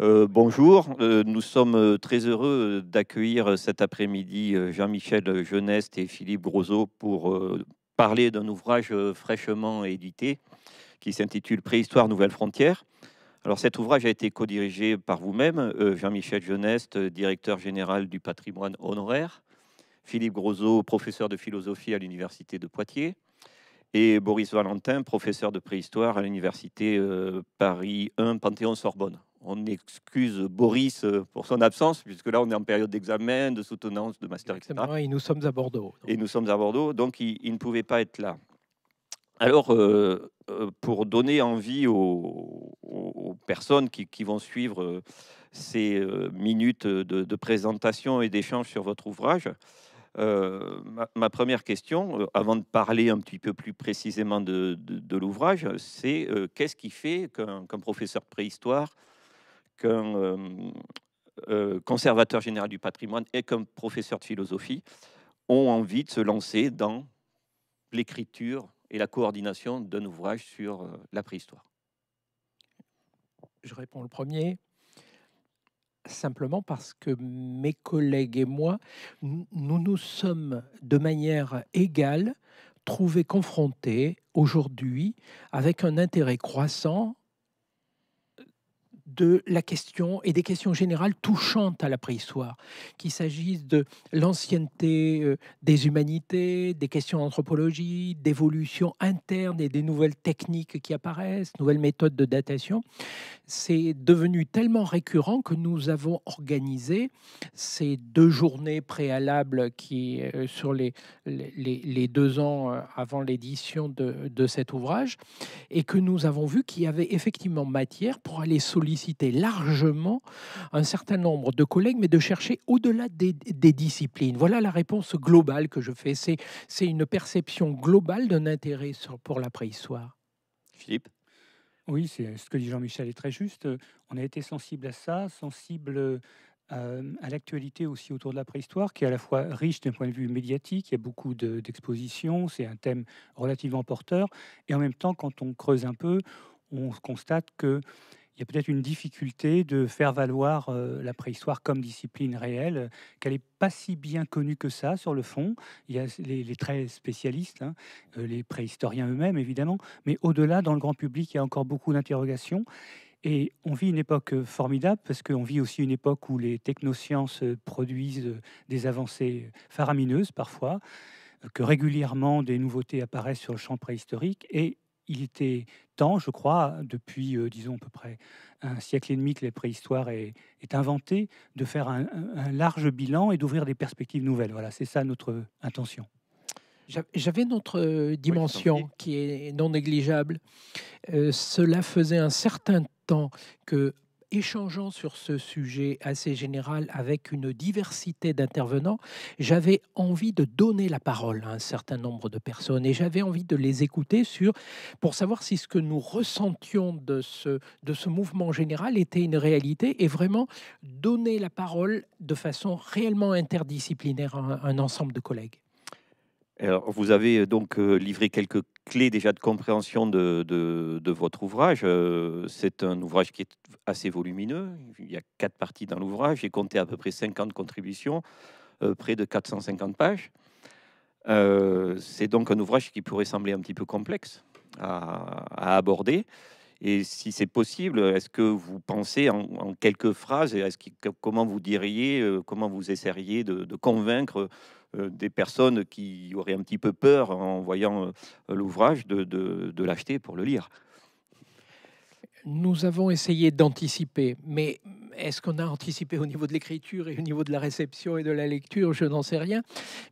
Bonjour, nous sommes très heureux d'accueillir cet après-midi Jean-Michel Geneste et Philippe Grosos pour parler d'un ouvrage fraîchement édité qui s'intitule « Préhistoire Nouvelles Frontières ». Alors cet ouvrage a été co-dirigé par vous-même, Jean-Michel Geneste, directeur général du patrimoine honoraire, Philippe Grosos, professeur de philosophie à l'université de Poitiers, et Boris Valentin, professeur de préhistoire à l'université Paris 1 Panthéon-Sorbonne. On excuse Boris pour son absence, puisque là, on est en période d'examen, de soutenance, de master, etc. Et nous sommes à Bordeaux. Donc. Et nous sommes à Bordeaux, donc il ne pouvait pas être là. Alors, pour donner envie aux personnes qui vont suivre ces minutes de présentation et d'échange sur votre ouvrage, ma première question, avant de parler un petit peu plus précisément de l'ouvrage, c'est qu'est-ce qui fait qu'un professeur de préhistoire, qu'un conservateur général du patrimoine et qu'un professeur de philosophie ont envie de se lancer dans l'écriture et la coordination d'un ouvrage sur la préhistoire? Je réponds le premier. Simplement parce que mes collègues et moi, nous nous sommes de manière égale trouvés confrontés aujourd'hui avec un intérêt croissant de la question et des questions générales touchant à la préhistoire, qu'il s'agisse de l'ancienneté des humanités, des questions d'anthropologie, d'évolution interne et des nouvelles techniques qui apparaissent, nouvelles méthodes de datation. C'est devenu tellement récurrent que nous avons organisé ces deux journées préalables qui, sur les 2 ans avant l'édition de cet ouvrage, et que nous avons vu qu'il y avait effectivement matière pour aller solliciter largement un certain nombre de collègues, mais de chercher au-delà des disciplines. Voilà la réponse globale que je fais. C'est une perception globale d'un intérêt pour la préhistoire. Philippe? Oui, ce que dit Jean-Michel est très juste. On a été sensible à ça, sensible à l'actualité aussi autour de la préhistoire, qui est à la fois riche d'un point de vue médiatique, il y a beaucoup d'expositions, c'est un thème relativement porteur, et en même temps, quand on creuse un peu, on constate que il y a peut-être une difficulté de faire valoir la préhistoire comme discipline réelle, qu'elle n'est pas si bien connue que ça sur le fond. Il y a les très spécialistes, hein, les préhistoriens eux-mêmes évidemment, mais au-delà, dans le grand public, il y a encore beaucoup d'interrogations. Et on vit une époque formidable parce qu'on vit aussi une époque où les technosciences produisent des avancées faramineuses parfois, que régulièrement des nouveautés apparaissent sur le champ préhistorique. Et il était temps, je crois, depuis, disons, à peu près 1 siècle et demi que la préhistoire est inventée, de faire un large bilan et d'ouvrir des perspectives nouvelles. Voilà, c'est ça notre intention. J'avais une autre dimension, oui, qui est non négligeable. Cela faisait un certain temps que, échangeant sur ce sujet assez général avec une diversité d'intervenants, j'avais envie de donner la parole à un certain nombre de personnes et j'avais envie de les écouter pour savoir si ce que nous ressentions de ce mouvement général était une réalité, et vraiment donner la parole de façon réellement interdisciplinaire à un ensemble de collègues. Alors, vous avez donc livré quelques clés déjà de compréhension de votre ouvrage. C'est un ouvrage qui est assez volumineux. Il y a 4 parties dans l'ouvrage. J'ai compté à peu près 50 contributions, près de 450 pages. C'est donc un ouvrage qui pourrait sembler un petit peu complexe à aborder. Et si c'est possible, est-ce que vous pensez en quelques phrases, comment vous diriez, comment vous essaieriez de convaincre des personnes qui auraient un petit peu peur en voyant l'ouvrage de l'acheter pour le lire? Nous avons essayé d'anticiper, mais est-ce qu'on a anticipé au niveau de l'écriture et au niveau de la réception et de la lecture? Je n'en sais rien,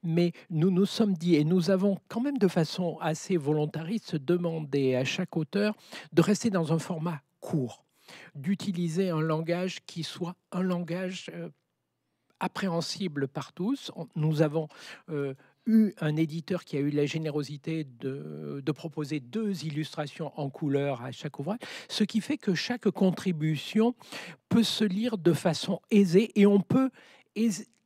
mais nous nous sommes dit, et nous avons quand même de façon assez volontariste demandé à chaque auteur de rester dans un format court, d'utiliser un langage qui soit un langage appréhensible par tous. Nous avons eu un éditeur qui a eu la générosité de proposer 2 illustrations en couleur à chaque ouvrage, ce qui fait que chaque contribution peut se lire de façon aisée et on peut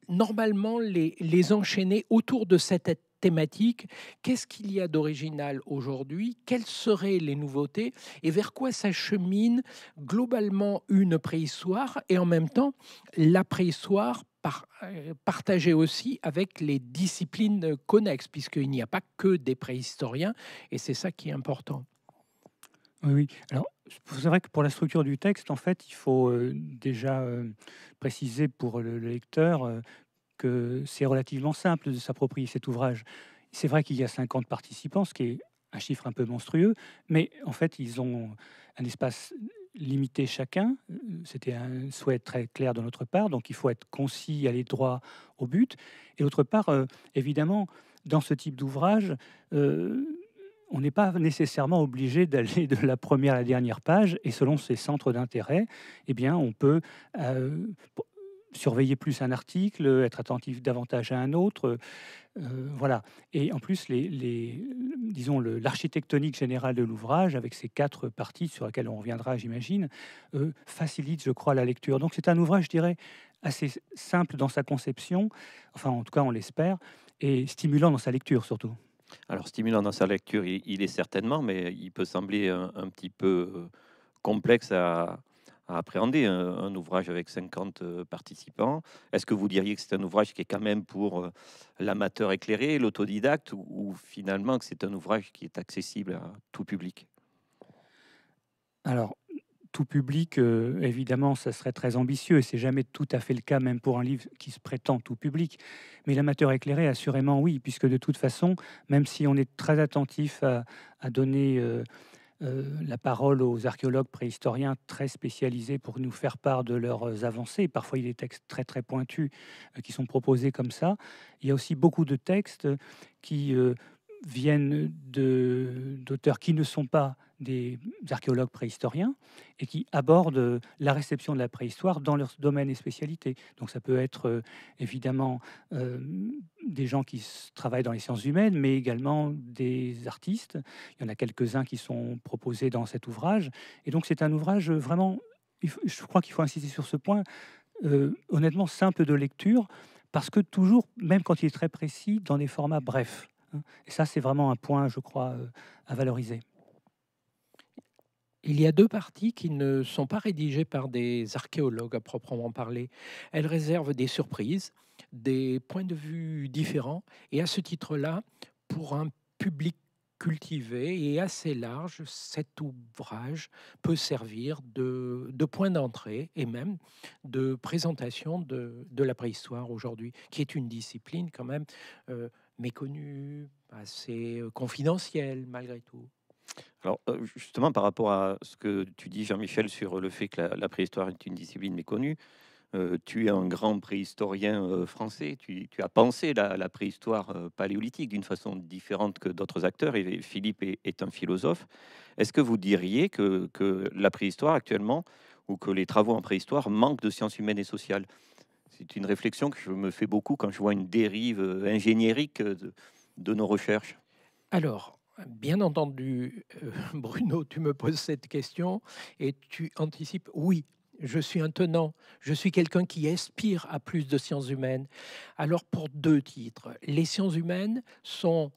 normalement les enchaîner autour de cette thématique. Qu'est-ce qu'il y a d'original aujourd'hui? Quelles seraient les nouveautés? Et vers quoi s'achemine globalement une préhistoire et en même temps la préhistoire partagée aussi avec les disciplines connexes, puisqu'il n'y a pas que des préhistoriens, et c'est ça qui est important. Oui, alors c'est vrai que pour la structure du texte, en fait, il faut déjà préciser pour le lecteur que c'est relativement simple de s'approprier cet ouvrage. C'est vrai qu'il y a 50 participants, ce qui est un chiffre un peu monstrueux, mais en fait, ils ont un espace limité chacun. C'était un souhait très clair de notre part, donc il faut être concis, aller droit au but. Et d'autre part, évidemment, dans ce type d'ouvrage, on n'est pas nécessairement obligé d'aller de la première à la dernière page, et selon ses centres d'intérêt, eh bien, on peut surveiller plus un article, être attentif davantage à un autre, voilà. Et en plus, disons, l'architectonique générale de l'ouvrage, avec ces 4 parties sur lesquelles on reviendra, j'imagine, facilite, je crois, la lecture. Donc c'est un ouvrage, je dirais, assez simple dans sa conception, enfin en tout cas on l'espère, et stimulant dans sa lecture surtout. Alors, stimulant dans sa lecture, il est certainement, mais il peut sembler un petit peu complexe à appréhender, un ouvrage avec 50 participants. Est-ce que vous diriez que c'est un ouvrage qui est quand même pour l'amateur éclairé, l'autodidacte, ou finalement que c'est un ouvrage qui est accessible à tout public? Alors, tout public, évidemment, ça serait très ambitieux, et c'est jamais tout à fait le cas, même pour un livre qui se prétend tout public. Mais l'amateur éclairé, assurément, oui, puisque de toute façon, même si on est très attentif à donner la parole aux archéologues préhistoriens très spécialisés pour nous faire part de leurs avancées, parfois il y a des textes très très pointus qui sont proposés comme ça, il y a aussi beaucoup de textes qui viennent d'auteurs qui ne sont pas des archéologues préhistoriens et qui abordent la réception de la préhistoire dans leur domaine et spécialité. Donc ça peut être évidemment des gens qui travaillent dans les sciences humaines, mais également des artistes. Il y en a quelques-uns qui sont proposés dans cet ouvrage. Et donc c'est un ouvrage vraiment, je crois qu'il faut insister sur ce point, honnêtement simple de lecture, parce que toujours, même quand il est très précis, dans des formats brefs. Et ça, c'est vraiment un point, je crois, à valoriser. Il y a 2 parties qui ne sont pas rédigées par des archéologues à proprement parler. Elles réservent des surprises, des points de vue différents. Et à ce titre-là, pour un public cultivé et assez large, cet ouvrage peut servir de point d'entrée et même de présentation de la préhistoire aujourd'hui, qui est une discipline quand même méconnue, assez confidentielle malgré tout. Alors, justement, par rapport à ce que tu dis, Jean-Michel, sur le fait que la préhistoire est une discipline méconnue, tu es un grand préhistorien français, tu as pensé la préhistoire paléolithique d'une façon différente que d'autres acteurs, et Philippe est un philosophe. Est-ce que vous diriez que la préhistoire actuellement, ou que les travaux en préhistoire, manquent de sciences humaines et sociales? C'est une réflexion que je me fais beaucoup quand je vois une dérive ingénierique de nos recherches. Alors, bien entendu, Bruno, tu me poses cette question et tu anticipes. Oui, je suis un tenant, je suis quelqu'un qui aspire à plus de sciences humaines. Alors pour 2 titres, les sciences humaines sont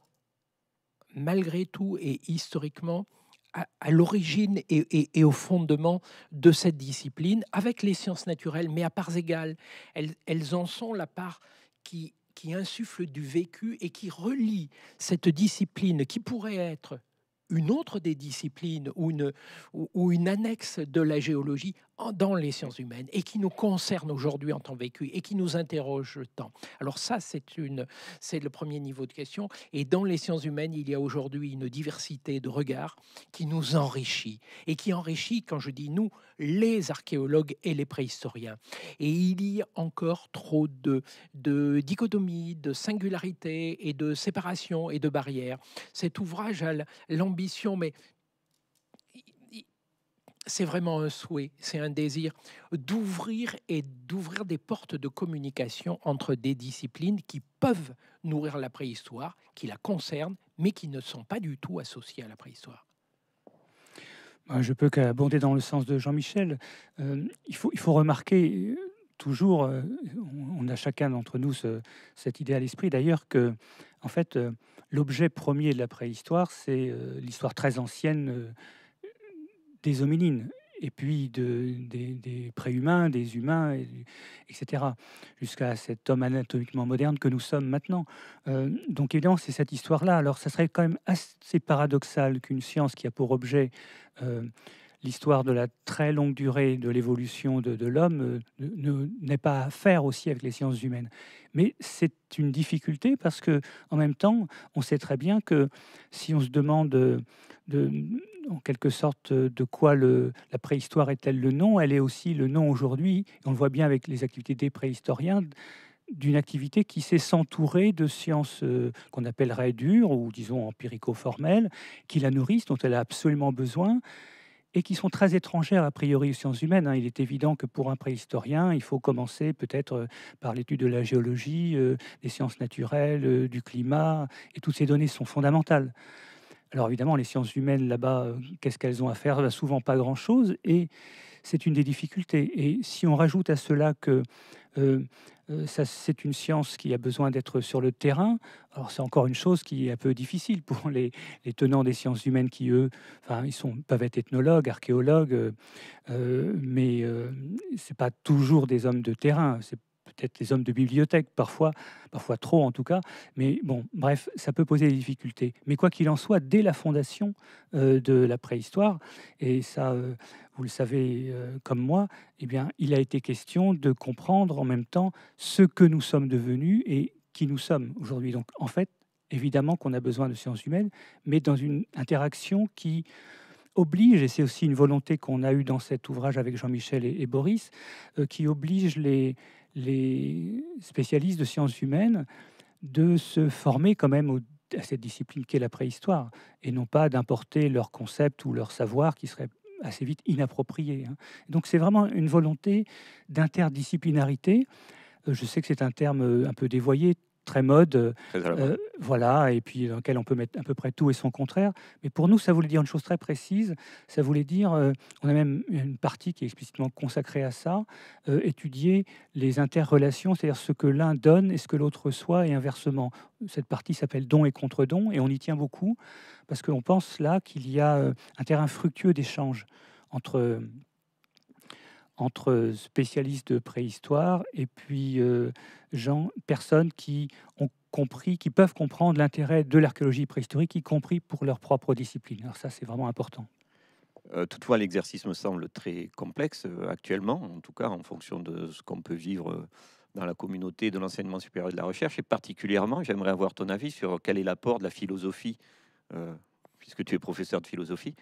malgré tout et historiquement à l'origine et au fondement de cette discipline, avec les sciences naturelles, mais à parts égales. Elles en sont la part qui insuffle du vécu et qui relie cette discipline qui pourrait être une autre des disciplines ou une annexe de la géologie dans les sciences humaines et qui nous concerne aujourd'hui en temps vécu et qui nous interroge tant. Alors ça, c'est le premier niveau de question. Et dans les sciences humaines, il y a aujourd'hui une diversité de regards qui nous enrichit et qui enrichit, quand je dis nous, les archéologues et les préhistoriens. Et il y a encore trop de dichotomies, de singularités et de séparation et de barrières. Cet ouvrage a l'ambition, mais c'est vraiment un souhait, c'est un désir d'ouvrir des portes de communication entre des disciplines qui peuvent nourrir la préhistoire, qui la concernent, mais qui ne sont pas du tout associées à la préhistoire. Je peux qu'abonder dans le sens de Jean-Michel. Il faut remarquer toujours, on a chacun d'entre nous cette idée à l'esprit d'ailleurs, que En fait, l'objet premier de la préhistoire, c'est l'histoire très ancienne des hominines, et puis des préhumains, des humains, etc., jusqu'à cet homme anatomiquement moderne que nous sommes maintenant. Donc évidemment, c'est cette histoire-là. Alors ça serait quand même assez paradoxal qu'une science qui a pour objet l'histoire de la très longue durée de l'évolution de l'homme n'ait pas à faire aussi avec les sciences humaines. Mais c'est une difficulté parce que, en même temps, on sait très bien que si on se demande en quelque sorte de quoi la préhistoire est-elle le nom, elle est aussi le nom aujourd'hui, on le voit bien avec les activités des préhistoriens, d'une activité qui s'est s'entourer de sciences qu'on appellerait dures ou disons empirico-formelles, qui la nourrissent, dont elle a absolument besoin, et qui sont très étrangères, a priori, aux sciences humaines. Il est évident que pour un préhistorien, il faut commencer peut-être par l'étude de la géologie, des sciences naturelles, du climat, et toutes ces données sont fondamentales. Alors évidemment, les sciences humaines, là-bas, qu'est-ce qu'elles ont à faire? Souvent pas grand-chose, et c'est une des difficultés. Et si on rajoute à cela que c'est une science qui a besoin d'être sur le terrain, alors c'est encore une chose qui est un peu difficile pour les tenants des sciences humaines qui, eux, enfin, peuvent être ethnologues, archéologues, mais c'est pas toujours des hommes de terrain, c'est peut-être des hommes de bibliothèque, parfois trop en tout cas, mais bon, bref, ça peut poser des difficultés. Mais quoi qu'il en soit, dès la fondation de la préhistoire, et ça, vous le savez comme moi, eh bien, il a été question de comprendre en même temps ce que nous sommes devenus et qui nous sommes aujourd'hui. Donc, en fait, évidemment qu'on a besoin de sciences humaines, mais dans une interaction qui oblige, et c'est aussi une volonté qu'on a eue dans cet ouvrage avec Jean-Michel et Boris, qui oblige les spécialistes de sciences humaines de se former quand même à cette discipline qu'est la préhistoire, et non pas d'importer leurs concepts ou leurs savoirs qui seraient assez vite inappropriés. Donc c'est vraiment une volonté d'interdisciplinarité. Je sais que c'est un terme un peu dévoyé, très mode, voilà, et puis dans lequel on peut mettre à peu près tout et son contraire. Mais pour nous, ça voulait dire une chose très précise. Ça voulait dire, on a même une partie qui est explicitement consacrée à ça, étudier les interrelations, c'est-à-dire ce que l'un donne et ce que l'autre reçoit, et inversement. Cette partie s'appelle don et contre-don, et on y tient beaucoup, parce qu'on pense là qu'il y a un terrain fructueux d'échange entre spécialistes de préhistoire et puis personnes qui ont compris, qui peuvent comprendre l'intérêt de l'archéologie préhistorique, y compris pour leur propre discipline. Alors ça, c'est vraiment important. Toutefois, l'exercice me semble très complexe actuellement, en tout cas en fonction de ce qu'on peut vivre dans la communauté de l'enseignement supérieur et de la recherche. Et particulièrement, j'aimerais avoir ton avis sur quel est l'apport de la philosophie, puisque tu es professeur de philosophie,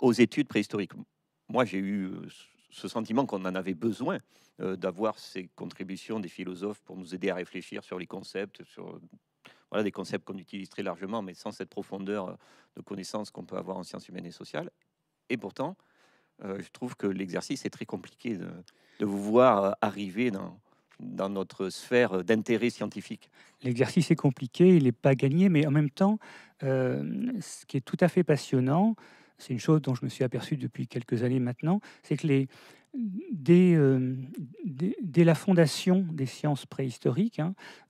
aux études préhistoriques. Moi, j'ai eu ce sentiment qu'on en avait besoin, d'avoir ces contributions des philosophes pour nous aider à réfléchir sur les concepts, sur voilà, des concepts qu'on utilise très largement, mais sans cette profondeur de connaissances qu'on peut avoir en sciences humaines et sociales. Et pourtant, je trouve que l'exercice est très compliqué de vous voir arriver dans notre sphère d'intérêt scientifique. L'exercice est compliqué, il n'est pas gagné, mais en même temps, ce qui est tout à fait passionnant, c'est une chose dont je me suis aperçu depuis quelques années maintenant, c'est que dès la fondation des sciences préhistoriques,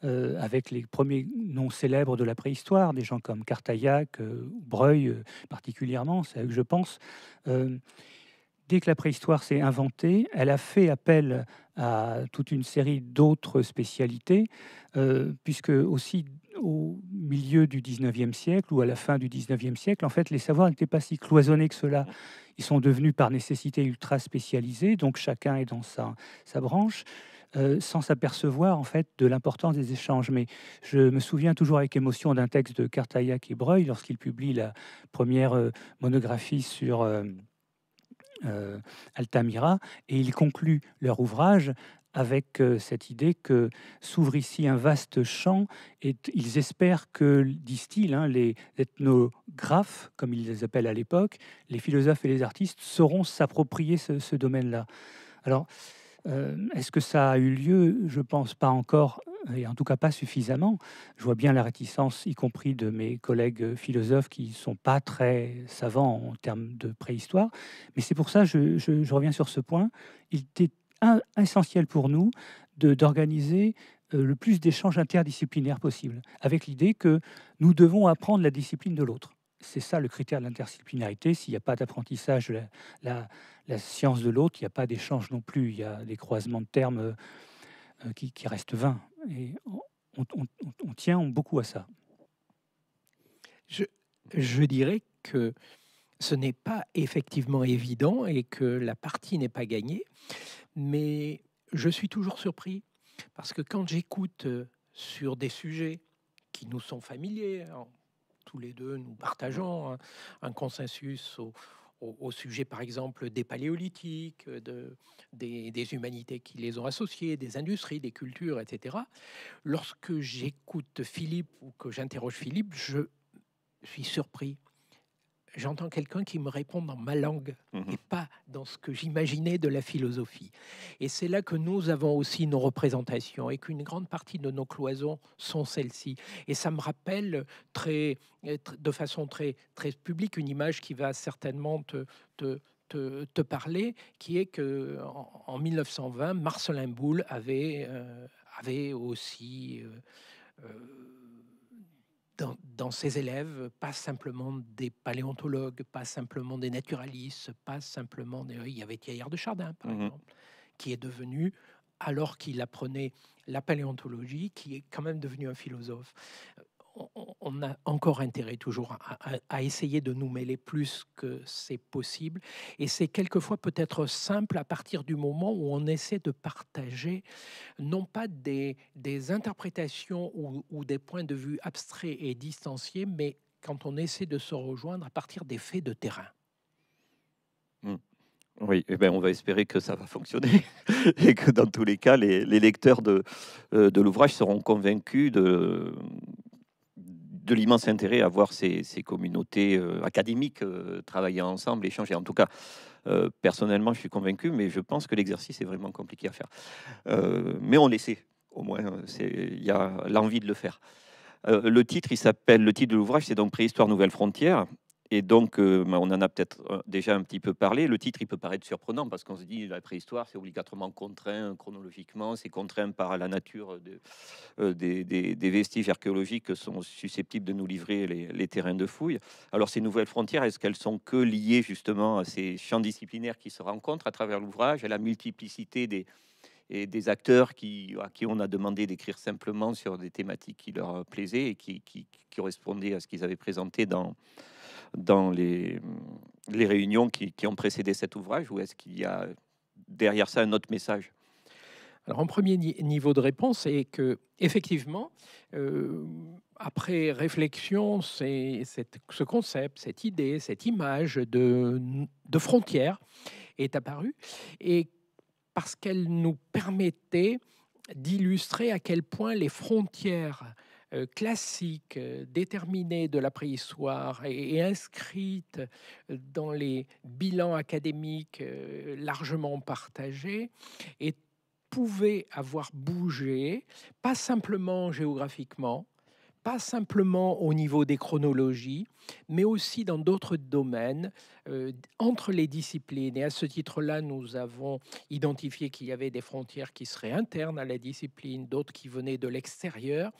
avec les premiers noms célèbres de la préhistoire, des gens comme Cartailhac, Breuil particulièrement, c'est à eux que je pense, dès que la préhistoire s'est inventée, elle a fait appel à toute une série d'autres spécialités, puisque aussi au milieu du 19e siècle ou à la fin du 19e siècle, en fait, les savoirs n'étaient pas si cloisonnés que cela. Ils sont devenus par nécessité ultra spécialisés, donc chacun est dans sa branche, sans s'apercevoir en fait de l'importance des échanges. Mais je me souviens toujours avec émotion d'un texte de Cartailhac et Breuil, lorsqu'il publie la première monographie sur Altamira, et il conclut leur ouvrage avec cette idée que s'ouvre ici un vaste champ, et ils espèrent que, disent-ils, les ethnographes, comme ils les appellent à l'époque, les philosophes et les artistes, sauront s'approprier ce domaine-là. Alors, est-ce que ça a eu lieu? Je pense pas encore, et en tout cas pas suffisamment. Je vois bien la réticence, y compris de mes collègues philosophes qui ne sont pas très savants en termes de préhistoire, mais c'est pour ça que je reviens sur ce point. Il était essentiel pour nous d'organiser le plus d'échanges interdisciplinaires possible, avec l'idée que nous devons apprendre la discipline de l'autre. C'est ça le critère de l'interdisciplinarité. S'il n'y a pas d'apprentissage de la science de l'autre, il n'y a pas d'échange non plus. Il y a des croisements de termes qui restent vains. Et on tient beaucoup à ça. Je dirais que ce n'est pas effectivement évident et que la partie n'est pas gagnée. Mais je suis toujours surpris parce que quand j'écoute sur des sujets qui nous sont familiers, tous les deux, nous partageons un consensus au sujet, par exemple, des paléolithiques, des humanités qui les ont associés, des industries, des cultures, etc. Lorsque j'écoute Philippe ou que j'interroge Philippe, je suis surpris. J'entends quelqu'un qui me répond dans ma langue et pas dans ce que j'imaginais de la philosophie. Et c'est là que nous avons aussi nos représentations et qu'une grande partie de nos cloisons sont celles-ci. Et ça me rappelle de façon très publique une image qui va certainement te parler, qui est que en 1920, Marcelin Boulle avait aussi... Dans ses élèves, pas simplement des paléontologues, pas simplement des naturalistes, pas simplement... Il y avait Teilhard de Chardin, par exemple, qui est devenu, alors qu'il apprenait la paléontologie, qui est quand même devenu un philosophe. On a encore intérêt toujours à essayer de nous mêler plus que c'est possible. Et c'est quelquefois peut-être simple à partir du moment où on essaie de partager, non pas des interprétations ou des points de vue abstraits et distanciés, mais quand on essaie de se rejoindre à partir des faits de terrain. Oui, eh bien, on va espérer que ça va fonctionner et que dans tous les cas, les lecteurs de l'ouvrage seront convaincus de l'immense intérêt à voir ces communautés académiques travailler ensemble, échanger. En tout cas, personnellement, je suis convaincu, mais je pense que l'exercice est vraiment compliqué à faire. Mais on l'essaie, au moins, il y a l'envie de le faire. Le titre de l'ouvrage, c'est donc Préhistoire Nouvelles Frontières. Et donc, on en a peut-être déjà un petit peu parlé. Le titre, il peut paraître surprenant parce qu'on se dit la préhistoire, c'est obligatoirement contraint chronologiquement, c'est contraint par la nature des vestiges archéologiques que sont susceptibles de nous livrer les terrains de fouilles. Alors, ces nouvelles frontières, est-ce qu'elles sont que liées justement à ces champs disciplinaires qui se rencontrent à travers l'ouvrage, à la multiplicité des acteurs à qui on a demandé d'écrire simplement sur des thématiques qui leur plaisaient et qui correspondaient à ce qu'ils avaient présenté dans les réunions qui ont précédé cet ouvrage, ou est-ce qu'il y a derrière ça un autre message? Alors, en premier niveau de réponse, c'est que effectivement, après réflexion, ce concept, cette idée, cette image de frontière est apparue, et parce qu'elle nous permettait d'illustrer à quel point les frontières classique, déterminée de la préhistoire et inscrite dans les bilans académiques largement partagés, et pouvait avoir bougé, pas simplement géographiquement, pas simplement au niveau des chronologies, mais aussi dans d'autres domaines, entre les disciplines. Et à ce titre-là, nous avons identifié qu'il y avait des frontières qui seraient internes à la discipline, d'autres qui venaient de l'extérieur,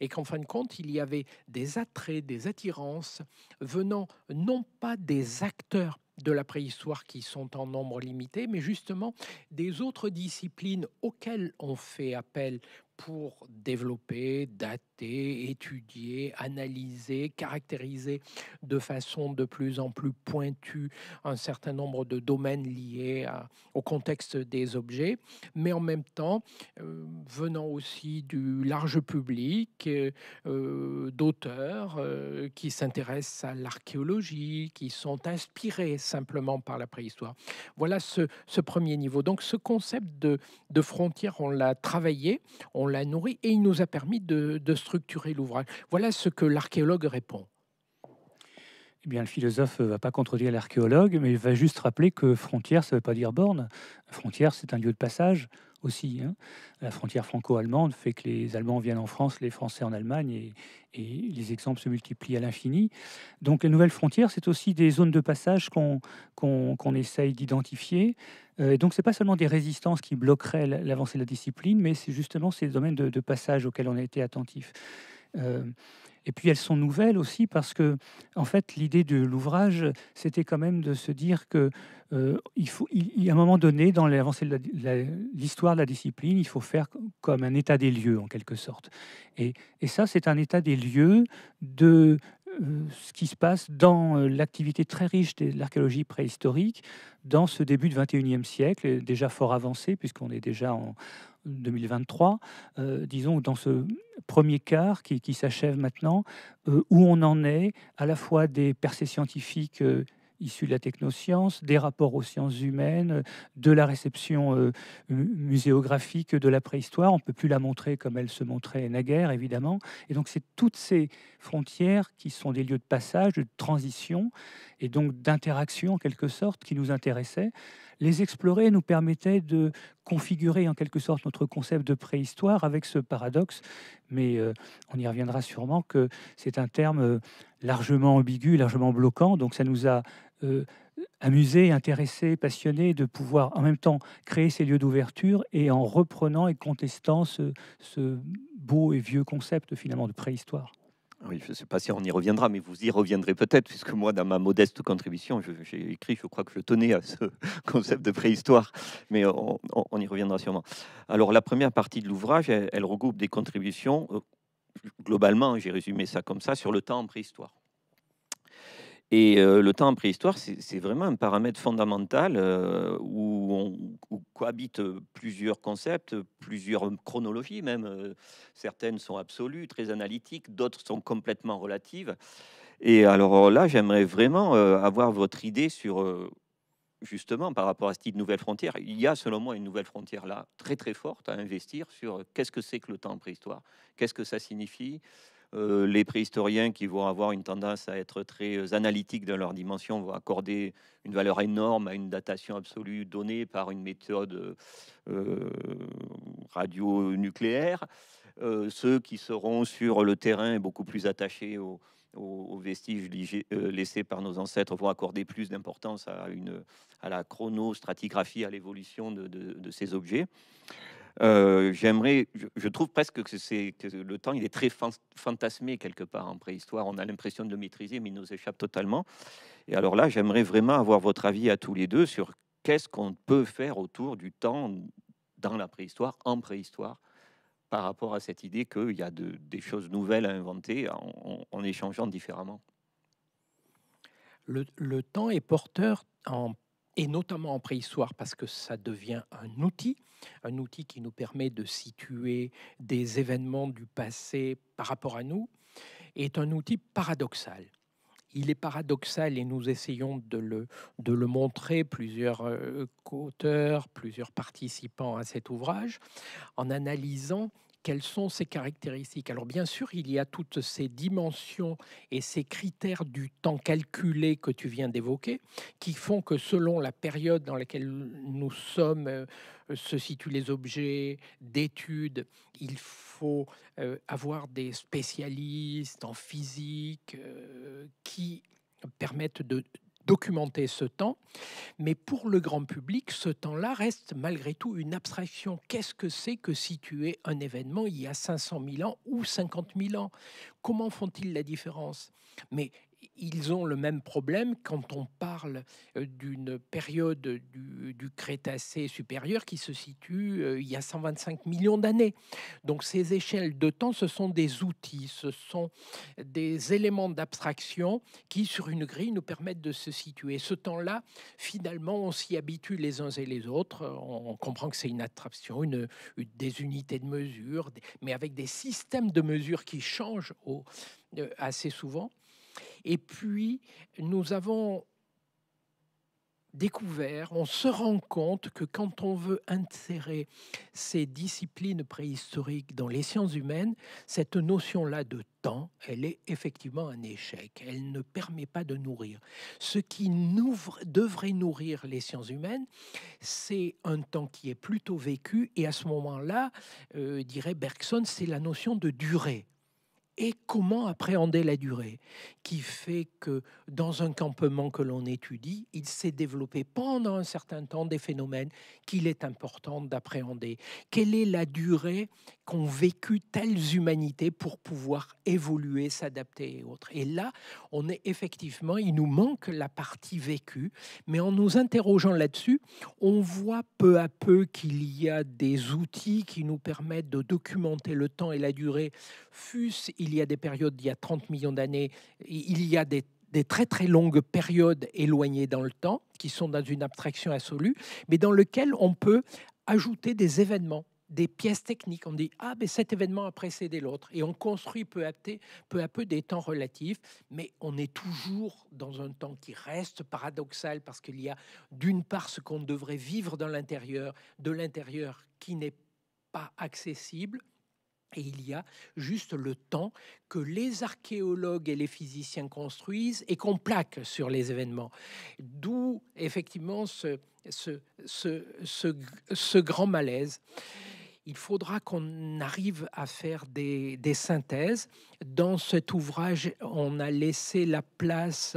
et qu'en fin de compte, il y avait des attraits, des attirances venant non pas des acteurs de la préhistoire qui sont en nombre limité, mais justement des autres disciplines auxquelles on fait appel pour développer, dater, étudier, analyser, caractériser de façon de plus en plus pointue un certain nombre de domaines liés au contexte des objets, mais en même temps venant aussi du large public, d'auteurs qui s'intéressent à l'archéologie, qui sont inspirés simplement par la préhistoire. Voilà ce premier niveau. Donc ce concept de frontière, on l'a travaillé, on l'a nourri et il nous a permis de structurer l'ouvrage. Voilà ce que l'archéologue répond. Eh bien, le philosophe ne va pas contredire l'archéologue, mais il va juste rappeler que frontière, ça ne veut pas dire borne. Frontière, c'est un lieu de passage. aussi. Hein. La frontière franco-allemande fait que les Allemands viennent en France, les Français en Allemagne, et les exemples se multiplient à l'infini. Donc les nouvelles frontières, c'est aussi des zones de passage qu'on essaye d'identifier. Donc ce n'est pas seulement des résistances qui bloqueraient l'avancée de la discipline, mais c'est justement ces domaines de passage auxquels on a été attentif. Et puis elles sont nouvelles aussi parce que, en fait, l'idée de l'ouvrage, c'était quand même de se dire que à un moment donné, dans l'avancée de l'histoire de la discipline, il faut faire comme un état des lieux en quelque sorte. Et ça, c'est un état des lieux de ce qui se passe dans l'activité très riche de l'archéologie préhistorique dans ce début du XXIe siècle, déjà fort avancé puisqu'on est déjà en 2023, disons, dans ce premier quart qui s'achève maintenant, où on en est à la fois des percées scientifiques issus de la technoscience, des rapports aux sciences humaines, de la réception muséographique de la préhistoire. On ne peut plus la montrer comme elle se montrait naguère, évidemment. Et donc, c'est toutes ces frontières qui sont des lieux de passage, de transition, et donc d'interaction, en quelque sorte, qui nous intéressaient. Les explorer nous permettait de configurer, en quelque sorte, notre concept de préhistoire avec ce paradoxe. Mais on y reviendra sûrement que c'est un terme largement ambigu, largement bloquant. Donc, ça nous a amusés, intéressés, passionnés de pouvoir en même temps créer ces lieux d'ouverture et en reprenant et contestant ce beau et vieux concept finalement de préhistoire. Oui, je ne sais pas si on y reviendra, mais vous y reviendrez peut-être, puisque moi, dans ma modeste contribution, j'ai écrit, je crois que je tenais à ce concept de préhistoire, mais on y reviendra sûrement. Alors, la première partie de l'ouvrage, elle regroupe des contributions, globalement, j'ai résumé ça comme ça, sur le temps en préhistoire. Et le temps en préhistoire, c'est vraiment un paramètre fondamental où cohabitent plusieurs concepts, plusieurs chronologies même. Certaines sont absolues, très analytiques, d'autres sont complètement relatives. Et alors là, j'aimerais vraiment avoir votre idée sur, justement, par rapport à ce type de nouvelle frontière. Il y a, selon moi, une nouvelle frontière là, très très forte à investir sur qu'est-ce que c'est que le temps en préhistoire, qu'est-ce que ça signifie. Les préhistoriens qui vont avoir une tendance à être très analytiques dans leur dimension vont accorder une valeur énorme à une datation absolue donnée par une méthode radionucléaire. Ceux qui seront sur le terrain beaucoup plus attachés aux vestiges laissés par nos ancêtres vont accorder plus d'importance à la chronostratigraphie, à l'évolution de ces objets. Je trouve presque que le temps, il est très fantasmé quelque part en préhistoire. On a l'impression de le maîtriser, mais il nous échappe totalement. Et alors là, j'aimerais vraiment avoir votre avis à tous les deux sur qu'est-ce qu'on peut faire autour du temps dans la préhistoire, en préhistoire, par rapport à cette idée qu'il y a des choses nouvelles à inventer en échangeant différemment. Le temps est porteur et notamment en préhistoire, parce que ça devient un outil qui nous permet de situer des événements du passé par rapport à nous, est un outil paradoxal. Il est paradoxal et nous essayons de le montrer, plusieurs auteurs, plusieurs participants à cet ouvrage, en analysant quelles sont ses caractéristiques. Alors bien sûr, il y a toutes ces dimensions et ces critères du temps calculé que tu viens d'évoquer, qui font que selon la période dans laquelle nous sommes, se situent les objets d'études, il faut avoir des spécialistes en physique qui permettent de documenter ce temps, mais pour le grand public, ce temps-là reste malgré tout une abstraction. Qu'est-ce que c'est que situer un événement il y a 500 000 ans ou 50 000 ans? Comment font-ils la différence? Mais ils ont le même problème quand on parle d'une période du Crétacé supérieur qui se situe il y a 125 millions d'années. Donc ces échelles de temps, ce sont des outils, ce sont des éléments d'abstraction qui, sur une grille, nous permettent de se situer. Ce temps-là, finalement, on s'y habitue les uns et les autres. On comprend que c'est une abstraction, des unités de mesure, mais avec des systèmes de mesure qui changent assez souvent. Et puis, nous avons découvert, on se rend compte que quand on veut insérer ces disciplines préhistoriques dans les sciences humaines, cette notion-là de temps, elle est effectivement un échec. Elle ne permet pas de nourrir. Ce qui devrait nourrir les sciences humaines, c'est un temps qui est plutôt vécu. Et à ce moment-là, dirait Bergson, c'est la notion de durée. Et comment appréhender la durée, qui fait que dans un campement que l'on étudie, il s'est développé pendant un certain temps des phénomènes qu'il est important d'appréhender. Quelle est la durée qu'ont vécu telles humanités pour pouvoir évoluer, s'adapter et autres? Et là, on est effectivement, il nous manque la partie vécue, mais en nous interrogeant là-dessus, on voit peu à peu qu'il y a des outils qui nous permettent de documenter le temps et la durée, fût-ce il y a des périodes il y a 30 millions d'années, il y a des très très longues périodes éloignées dans le temps, qui sont dans une abstraction absolue, mais dans lequel on peut ajouter des événements, des pièces techniques. On dit, ah, mais cet événement a précédé l'autre. Et on construit peu à peu des temps relatifs, mais on est toujours dans un temps qui reste paradoxal, parce qu'il y a d'une part ce qu'on devrait vivre dans l'intérieur, de l'intérieur qui n'est pas accessible, et il y a juste le temps que les archéologues et les physiciens construisent et qu'on plaque sur les événements. D'où, effectivement, ce grand malaise. Il faudra qu'on arrive à faire des synthèses. Dans cet ouvrage, on a laissé la place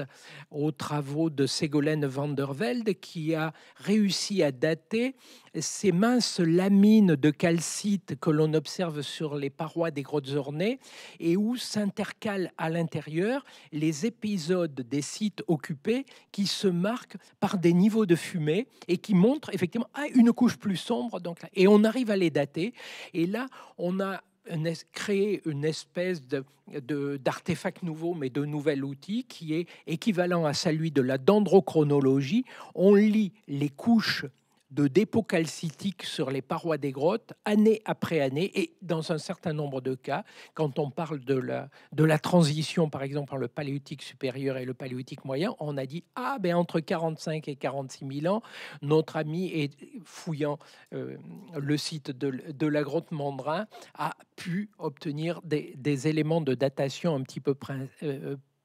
aux travaux de Ségolène van der Velde, qui a réussi à dater ces minces lamines de calcite que l'on observe sur les parois des grottes ornées et où s'intercalent à l'intérieur les épisodes des sites occupés qui se marquent par des niveaux de fumée et qui montrent effectivement une couche plus sombre. Donc là, et on arrive à les dater. Et là, on a créer une espèce d'artefact nouveau, mais de nouvel outil qui est équivalent à celui de la dendrochronologie. On lit les couches de dépôts calcitiques sur les parois des grottes, année après année, et dans un certain nombre de cas, quand on parle de la transition, par exemple, entre le paléolithique supérieur et le paléolithique moyen, on a dit, ah, ben entre 45 et 46 000 ans, notre ami, est fouillant le site de la grotte Mandrin, a pu obtenir des éléments de datation un petit peu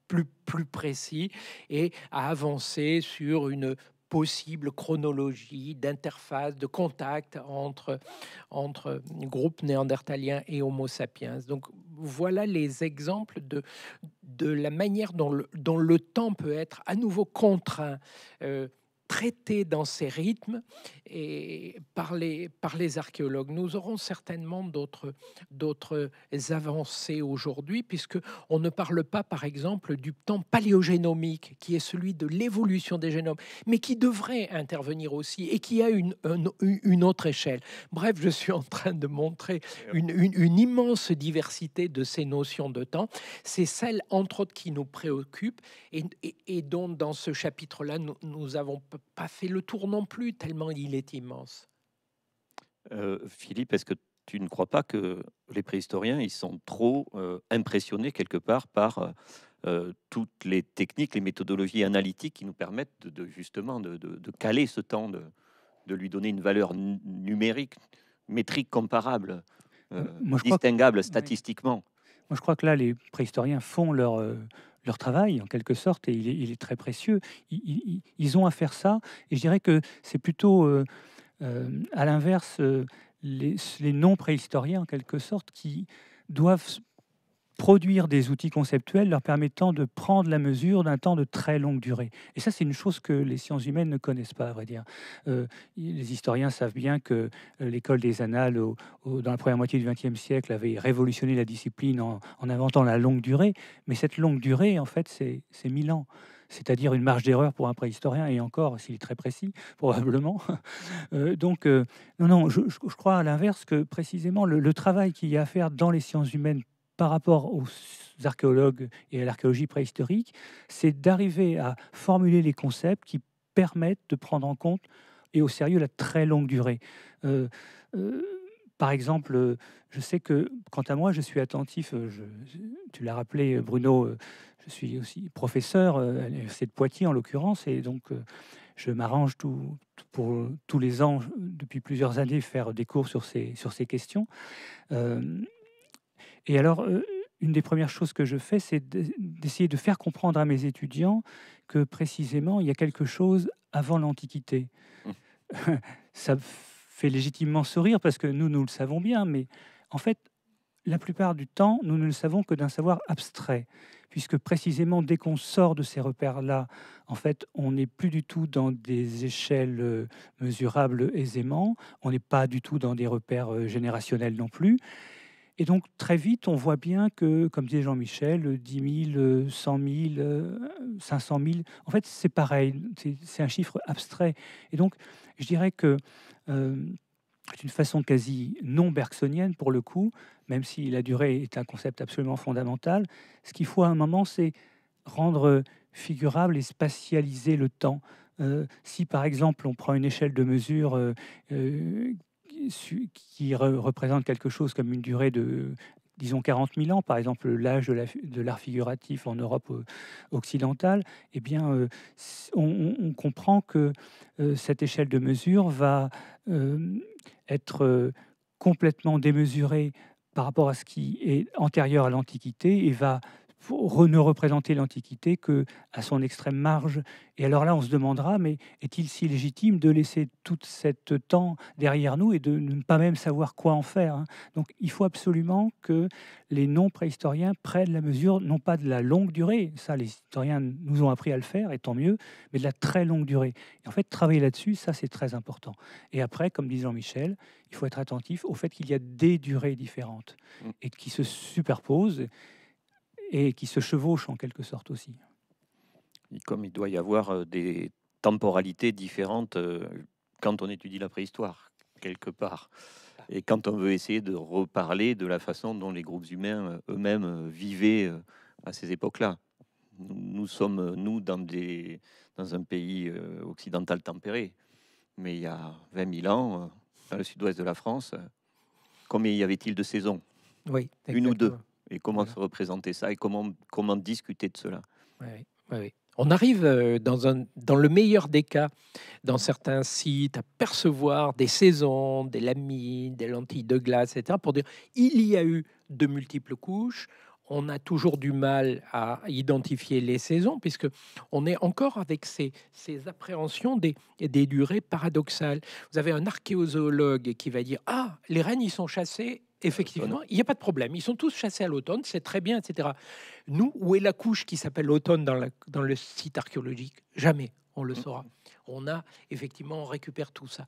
plus précis et a avancé sur une possible chronologie d'interface, de contact entre groupes néandertaliens et Homo sapiens. Donc voilà les exemples de la manière dont le temps peut être à nouveau contraint, traité dans ses rythmes et par les archéologues. Nous aurons certainement d'autres avancées aujourd'hui, puisque on ne parle pas, par exemple, du temps paléogénomique, qui est celui de l'évolution des génomes, mais qui devrait intervenir aussi et qui a une autre échelle. Bref, je suis en train de montrer une immense diversité de ces notions de temps. C'est celle, entre autres, qui nous préoccupe et dont, dans ce chapitre-là, nous avons pas fait le tour non plus, tellement il est immense. Philippe, est-ce que tu ne crois pas que les préhistoriens, ils sont trop impressionnés quelque part par toutes les techniques, les méthodologies analytiques qui nous permettent de caler ce temps, de lui donner une valeur numérique, métrique, comparable, distinguable statistiquement? Moi, je crois que là, les préhistoriens font leur travail, en quelque sorte, et il est très précieux. Ils ont à faire ça, et je dirais que c'est plutôt, à l'inverse, les non-préhistoriens, en quelque sorte, qui doivent produire des outils conceptuels leur permettant de prendre la mesure d'un temps de très longue durée. Et ça, c'est une chose que les sciences humaines ne connaissent pas, à vrai dire. Les historiens savent bien que l'école des annales, dans la première moitié du XXe siècle, avait révolutionné la discipline en inventant la longue durée. Mais cette longue durée, en fait, c'est 1000 ans. C'est-à-dire une marge d'erreur pour un préhistorien, et encore, s'il est très précis, probablement. Donc, non, je crois à l'inverse que, précisément, le travail qu'il y a à faire dans les sciences humaines par rapport aux archéologues et à l'archéologie préhistorique, c'est d'arriver à formuler les concepts qui permettent de prendre en compte et au sérieux la très longue durée. Par exemple, je sais que, quant à moi, je suis attentif, tu l'as rappelé, Bruno, je suis aussi professeur à l'université de Poitiers, en l'occurrence, et donc je m'arrange pour tous les ans, depuis plusieurs années, faire des cours sur ces questions. Et alors, une des premières choses que je fais, c'est d'essayer de faire comprendre à mes étudiants que, précisément, il y a quelque chose avant l'Antiquité. Ça fait légitimement sourire, parce que nous le savons bien, mais en fait, la plupart du temps, nous ne le savons que d'un savoir abstrait, puisque précisément, dès qu'on sort de ces repères-là, en fait, on n'est plus du tout dans des échelles mesurables aisément, on n'est pas du tout dans des repères générationnels non plus. Et donc, très vite, on voit bien que, comme disait Jean-Michel, 10 000, 100 000, 500 000, en fait, c'est pareil, c'est un chiffre abstrait. Et donc, je dirais que c'est une façon quasi non bergsonienne, pour le coup, même si la durée est un concept absolument fondamental. Ce qu'il faut à un moment, c'est rendre figurable et spatialiser le temps. Si, par exemple, on prend une échelle de mesure qui représente quelque chose comme une durée de, disons, 40 000 ans, par exemple l'âge de l'art figuratif en Europe occidentale, eh bien, on comprend que cette échelle de mesure va être complètement démesurée par rapport à ce qui est antérieur à l'Antiquité et va ne représenter l'Antiquité qu'à son extrême marge. Et alors là, on se demandera, mais est-il si légitime de laisser tout cet temps derrière nous et de ne pas même savoir quoi en faire, hein? Donc, il faut absolument que les non-préhistoriens prennent la mesure, non pas de la longue durée, ça, les historiens nous ont appris à le faire, et tant mieux, mais de la très longue durée. Et en fait, travailler là-dessus, ça, c'est très important. Et après, comme dit Jean-Michel, il faut être attentif au fait qu'il y a des durées différentes et qui se superposent, et qui se chevauchent en quelque sorte aussi. Et comme il doit y avoir des temporalités différentes quand on étudie la préhistoire, quelque part, et quand on veut essayer de reparler de la façon dont les groupes humains eux-mêmes vivaient à ces époques-là. Nous sommes, nous, dans un pays occidental tempéré, mais il y a 20 000 ans, dans le sud-ouest de la France, combien y avait-il de saisons? Oui, exactement. Une ou deux. Et comment se représenter ça et comment discuter de cela. Oui. On arrive dans le meilleur des cas, dans certains sites, à percevoir des saisons, des lamines, des lentilles de glace, etc. pour dire il y a eu de multiples couches. On a toujours du mal à identifier les saisons, puisque on est encore avec ces appréhensions des durées paradoxales. Vous avez un archéozoologue qui va dire « Ah, les rennes, ils sont chassés ». Effectivement, il n'y a pas de problème. Ils sont tous chassés à l'automne, c'est très bien, etc. Nous, où est la couche qui s'appelle l'automne dans le site archéologique? Jamais, on le saura. Effectivement, on récupère tout ça.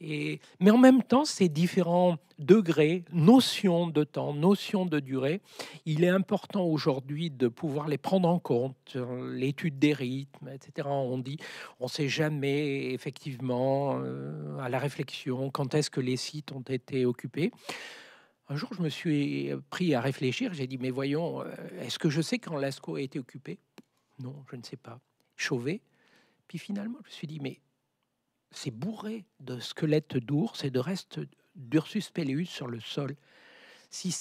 Mais en même temps, ces différents degrés, notions de temps, notions de durée, il est important aujourd'hui de pouvoir les prendre en compte. L'étude des rythmes, etc. On ne sait jamais, effectivement, à la réflexion, quand est-ce que les sites ont été occupés. Un jour, je me suis pris à réfléchir. J'ai dit, mais voyons, est-ce que je sais quand Lascaux a été occupé? Non, je ne sais pas. Chauvet. Puis finalement, je me suis dit, mais c'est bourré de squelettes d'ours et de restes d'Ursus Pelleus sur le sol. Si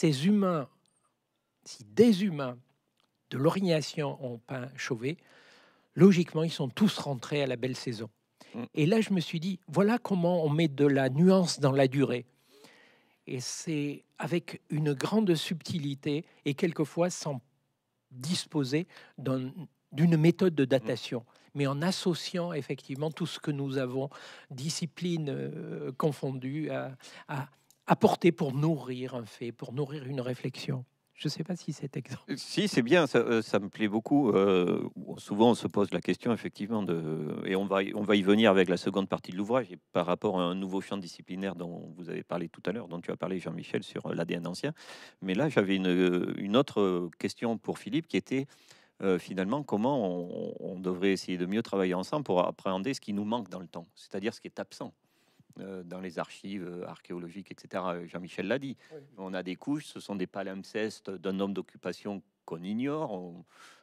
des humains de l'Orignacien ont peint Chauvet, logiquement, ils sont tous rentrés à la belle saison. Et là, je me suis dit, voilà comment on met de la nuance dans la durée. Et c'est avec une grande subtilité et quelquefois sans disposer d'une méthode de datation, mais en associant effectivement tout ce que nous avons, disciplines confondues, à apporter pour nourrir un fait, pour nourrir une réflexion. Je ne sais pas si c'est exact. Si, c'est bien, ça me plaît beaucoup. Souvent, on se pose la question, effectivement, et on va y venir avec la seconde partie de l'ouvrage, par rapport à un nouveau champ disciplinaire dont vous avez parlé tout à l'heure, dont tu as parlé, Jean-Michel, sur l'ADN ancien. Mais là, j'avais une autre question pour Philippe, qui était... finalement, comment on devrait essayer de mieux travailler ensemble pour appréhender ce qui nous manque dans le temps, c'est-à-dire ce qui est absent dans les archives archéologiques, etc. Jean-Michel l'a dit, on a des couches, ce sont des palimpsestes d'un homme d'occupation qu'on ignore.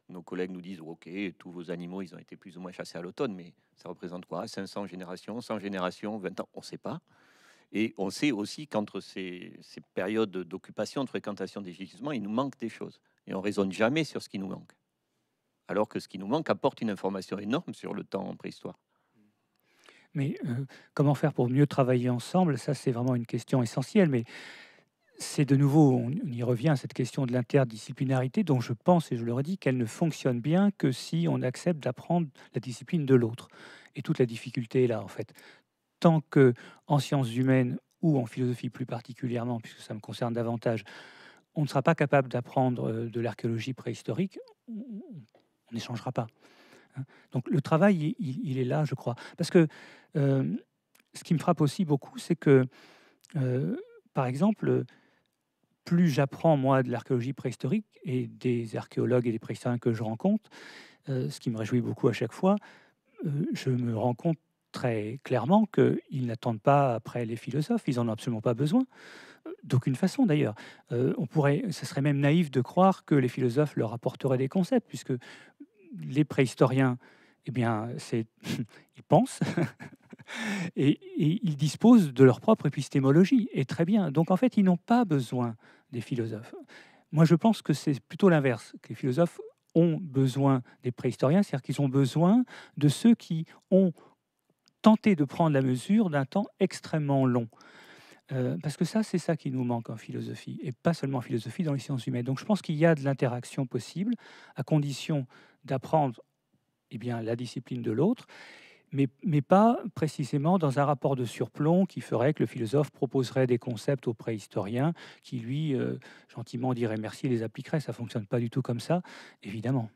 Nos collègues nous disent, ok, tous vos animaux, ils ont été plus ou moins chassés à l'automne, mais ça représente quoi? 500 générations, 100 générations, 20 ans, on ne sait pas. Et on sait aussi qu'entre ces périodes d'occupation, de fréquentation des gisements, il nous manque des choses. Et on ne raisonne jamais sur ce qui nous manque. Alors que ce qui nous manque apporte une information énorme sur le temps en préhistoire. Mais comment faire pour mieux travailler ensemble? Ça, c'est vraiment une question essentielle. Mais c'est de nouveau, on y revient à cette question de l'interdisciplinarité dont je pense, et je le redis, qu'elle ne fonctionne bien que si on accepte d'apprendre la discipline de l'autre. Et toute la difficulté est là, en fait. Tant qu'en sciences humaines ou en philosophie plus particulièrement, puisque ça me concerne davantage, on ne sera pas capable d'apprendre de l'archéologie préhistorique, on n'échangera pas. Donc le travail, il est là, je crois. Parce que ce qui me frappe aussi beaucoup, c'est que, par exemple, plus j'apprends, moi, de l'archéologie préhistorique et des archéologues et des préhistoriens que je rencontre, ce qui me réjouit beaucoup à chaque fois, je me rends compte très clairement qu'ils n'attendent pas après les philosophes, ils n'en ont absolument pas besoin, d'aucune façon d'ailleurs. Ce serait même naïf de croire que les philosophes leur apporteraient des concepts, puisque les préhistoriens, eh bien, ils pensent et ils disposent de leur propre épistémologie, et très bien. Donc en fait, ils n'ont pas besoin des philosophes. Moi, je pense que c'est plutôt l'inverse, que les philosophes ont besoin des préhistoriens, c'est-à-dire qu'ils ont besoin de ceux qui ont tenter de prendre la mesure d'un temps extrêmement long. Parce que ça, c'est ça qui nous manque en philosophie, et pas seulement en philosophie, dans les sciences humaines. Donc je pense qu'il y a de l'interaction possible, à condition d'apprendre la discipline de l'autre, mais pas précisément dans un rapport de surplomb qui ferait que le philosophe proposerait des concepts au préhistorien, qui lui, gentiment, dirait merci et les appliquerait. Ça ne fonctionne pas du tout comme ça, évidemment.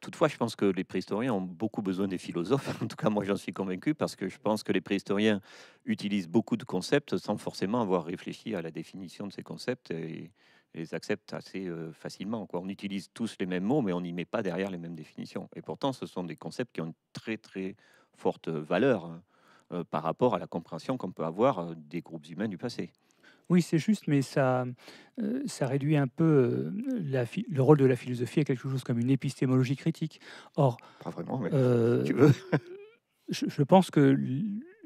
Toutefois, je pense que les préhistoriens ont beaucoup besoin des philosophes. En tout cas, moi, j'en suis convaincu parce que je pense que les préhistoriens utilisent beaucoup de concepts sans forcément avoir réfléchi à la définition de ces concepts et les acceptent assez facilement. On utilise tous les mêmes mots, mais on n'y met pas derrière les mêmes définitions. Et pourtant, ce sont des concepts qui ont une très, très forte valeur par rapport à la compréhension qu'on peut avoir des groupes humains du passé. Oui, c'est juste, mais ça réduit un peu le rôle de la philosophie à quelque chose comme une épistémologie critique. Or, pas vraiment, mais si tu veux. Je pense que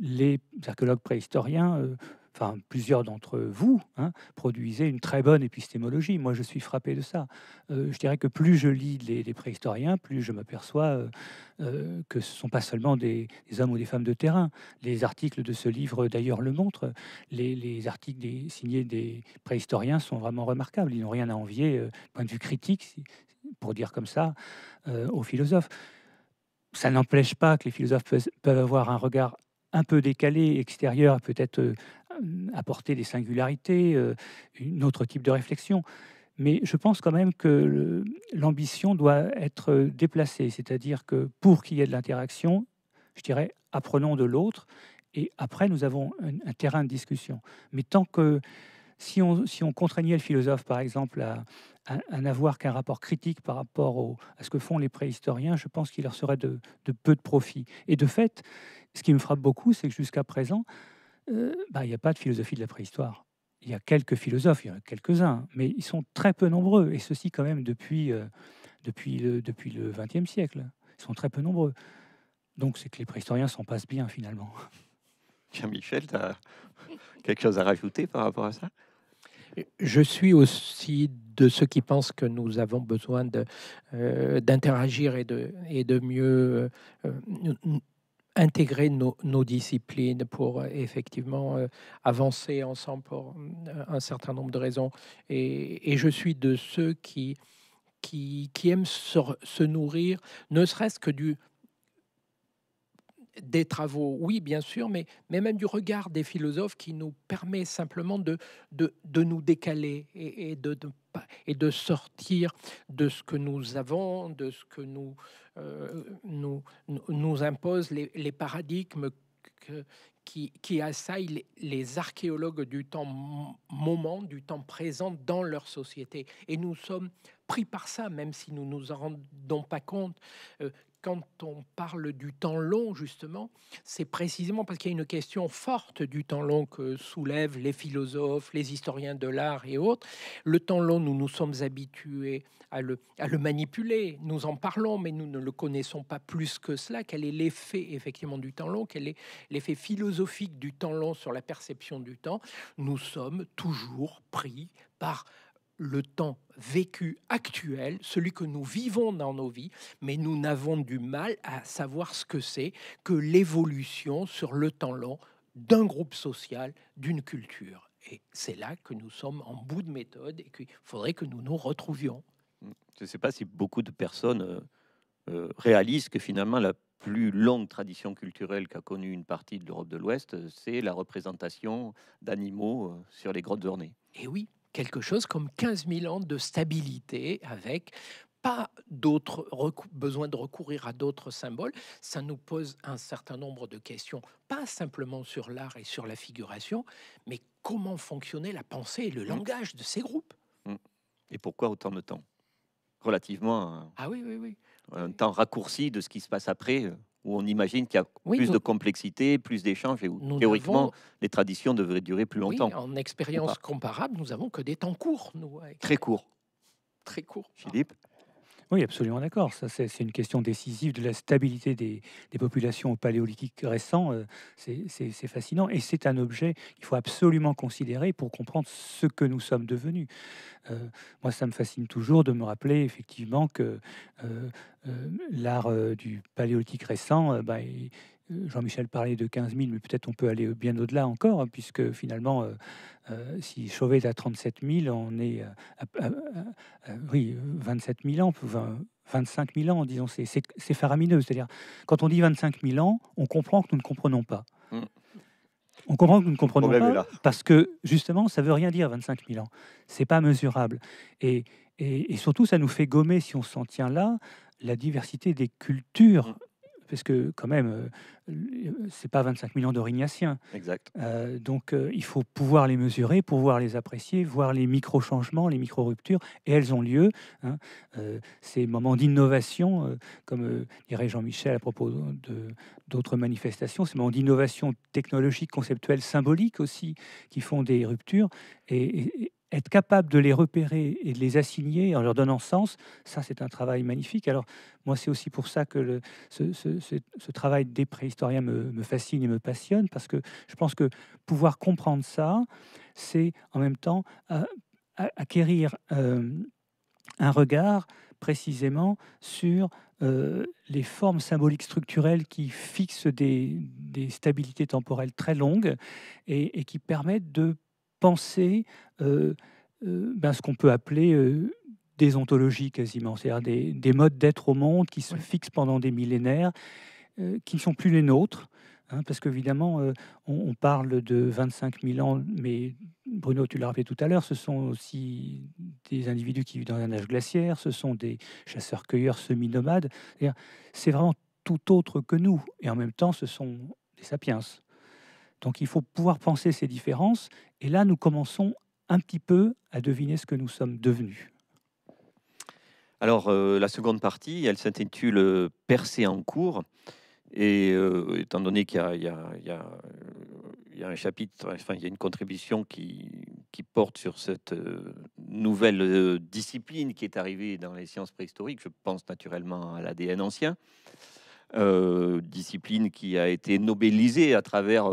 les archéologues préhistoriens, enfin plusieurs d'entre vous, produisaient une très bonne épistémologie. Moi, je suis frappé de ça. Je dirais que plus je lis les préhistoriens, plus je m'aperçois que ce ne sont pas seulement des hommes ou des femmes de terrain. Les articles de ce livre, d'ailleurs, le montrent. Les articles signés des préhistoriens sont vraiment remarquables. Ils n'ont rien à envier, point de vue critique, pour dire comme ça, aux philosophes. Ça n'empêche pas que les philosophes peuvent avoir un regard un peu décalé, extérieur, peut-être apporter des singularités, un autre type de réflexion. Mais je pense quand même que l'ambition doit être déplacée, c'est-à-dire que pour qu'il y ait de l'interaction, je dirais apprenons de l'autre et après nous avons un terrain de discussion. Mais tant que si on contraignait le philosophe, par exemple, à n'avoir qu'un rapport critique par rapport à ce que font les préhistoriens, je pense qu'il leur serait de peu de profit. Et de fait, ce qui me frappe beaucoup, c'est que jusqu'à présent, il n'y a pas de philosophie de la préhistoire. Il y a quelques philosophes, il y en a quelques-uns, mais ils sont très peu nombreux, et ceci quand même depuis le XXe siècle. Ils sont très peu nombreux. Donc c'est que les préhistoriens s'en passent bien, finalement. Jean-Michel, tu as quelque chose à rajouter par rapport à ça ? Je suis aussi de ceux qui pensent que nous avons besoin d'interagir et de mieux intégrer nos disciplines pour effectivement avancer ensemble pour un certain nombre de raisons. Et je suis de ceux qui aiment se nourrir, ne serait-ce que des travaux, oui, bien sûr, mais même du regard des philosophes qui nous permet simplement de nous décaler et de sortir de ce que nous avons, de ce que nous imposent les paradigmes qui assaillent les archéologues du temps moment, du temps présent dans leur société. Et nous sommes pris par ça, même si nous ne nous en rendons pas compte. Quand on parle du temps long, justement, c'est précisément parce qu'il y a une question forte du temps long que soulèvent les philosophes, les historiens de l'art et autres. Le temps long, nous nous sommes habitués à le manipuler. Nous en parlons, mais nous ne le connaissons pas plus que cela. Quel est l'effet, effectivement, du temps long? Quel est l'effet philosophique du temps long sur la perception du temps? Nous sommes toujours pris par le temps vécu actuel, celui que nous vivons dans nos vies, mais nous n'avons du mal à savoir ce que c'est que l'évolution sur le temps long d'un groupe social, d'une culture. Et c'est là que nous sommes en bout de méthode et qu'il faudrait que nous nous retrouvions. Je ne sais pas si beaucoup de personnes réalisent que finalement la plus longue tradition culturelle qu'a connue une partie de l'Europe de l'Ouest, c'est la représentation d'animaux sur les grottes ornées. Et oui, quelque chose comme 15 000 ans de stabilité avec pas d'autres besoin de recourir à d'autres symboles. Ça nous pose un certain nombre de questions, pas simplement sur l'art et sur la figuration, mais comment fonctionnait la pensée et le langage de ces groupes. Et pourquoi autant de temps? Relativement un temps raccourci de ce qui se passe après, où on imagine qu'il y a plus de complexité, plus d'échanges, et où théoriquement, les traditions devraient durer plus longtemps. Oui, en expérience comparable, nous n'avons que des temps courts. Nous, très courts. Très courts. Philippe ? Oui, absolument d'accord. Ça, c'est une question décisive de la stabilité des populations paléolithiques récents. C'est fascinant. Et c'est un objet qu'il faut absolument considérer pour comprendre ce que nous sommes devenus. Moi, ça me fascine toujours de me rappeler effectivement que l'art du paléolithique récent, Jean-Michel parlait de 15 000, mais peut-être on peut aller bien au-delà encore, hein, puisque finalement, si Chauvet est à 37 000, on est à 27 000 ans, 25 000 ans, disons, c'est faramineux. C'est-à-dire, quand on dit 25 000 ans, on comprend que nous ne comprenons pas. On comprend que nous ne comprenons pas, parce que, justement, ça ne veut rien dire 25 000 ans. Ce n'est pas mesurable. Et surtout, ça nous fait gommer, si on s'en tient là, la diversité des cultures. Parce que, quand même, c'est pas 25 000 ans d'Aurignacien. Exact. Donc, il faut pouvoir les mesurer, pouvoir les apprécier, voir les micro-changements, les micro-ruptures, et elles ont lieu. Hein. Ces moments d'innovation, comme dirait Jean-Michel à propos d'autres manifestations, ces moments d'innovation technologique, conceptuelle, symbolique aussi, qui font des ruptures. Et être capable de les repérer et de les assigner en leur donnant sens, ça, c'est un travail magnifique. Alors, moi, c'est aussi pour ça que ce travail des préhistoriens me fascine et me passionne, parce que je pense que pouvoir comprendre ça, c'est en même temps acquérir un regard précisément sur les formes symboliques structurelles qui fixent des stabilités temporelles très longues et qui permettent de penser ce qu'on peut appeler des ontologies quasiment, c'est-à-dire des modes d'être au monde qui se fixent pendant des millénaires, qui ne sont plus les nôtres, hein, parce qu'évidemment, on parle de 25 000 ans, mais Bruno, tu l'as rappelé tout à l'heure, ce sont aussi des individus qui vivent dans un âge glaciaire, ce sont des chasseurs-cueilleurs semi-nomades, c'est vraiment tout autre que nous, et en même temps, ce sont des sapiens. Donc il faut pouvoir penser ces différences. Et là, nous commençons un petit peu à deviner ce que nous sommes devenus. Alors, la seconde partie, elle s'intitule « Percée en cours ». Et étant donné qu'il y a un chapitre, enfin, il y a une contribution qui porte sur cette nouvelle discipline qui est arrivée dans les sciences préhistoriques, je pense naturellement à l'ADN ancien. Discipline qui a été nobélisée à travers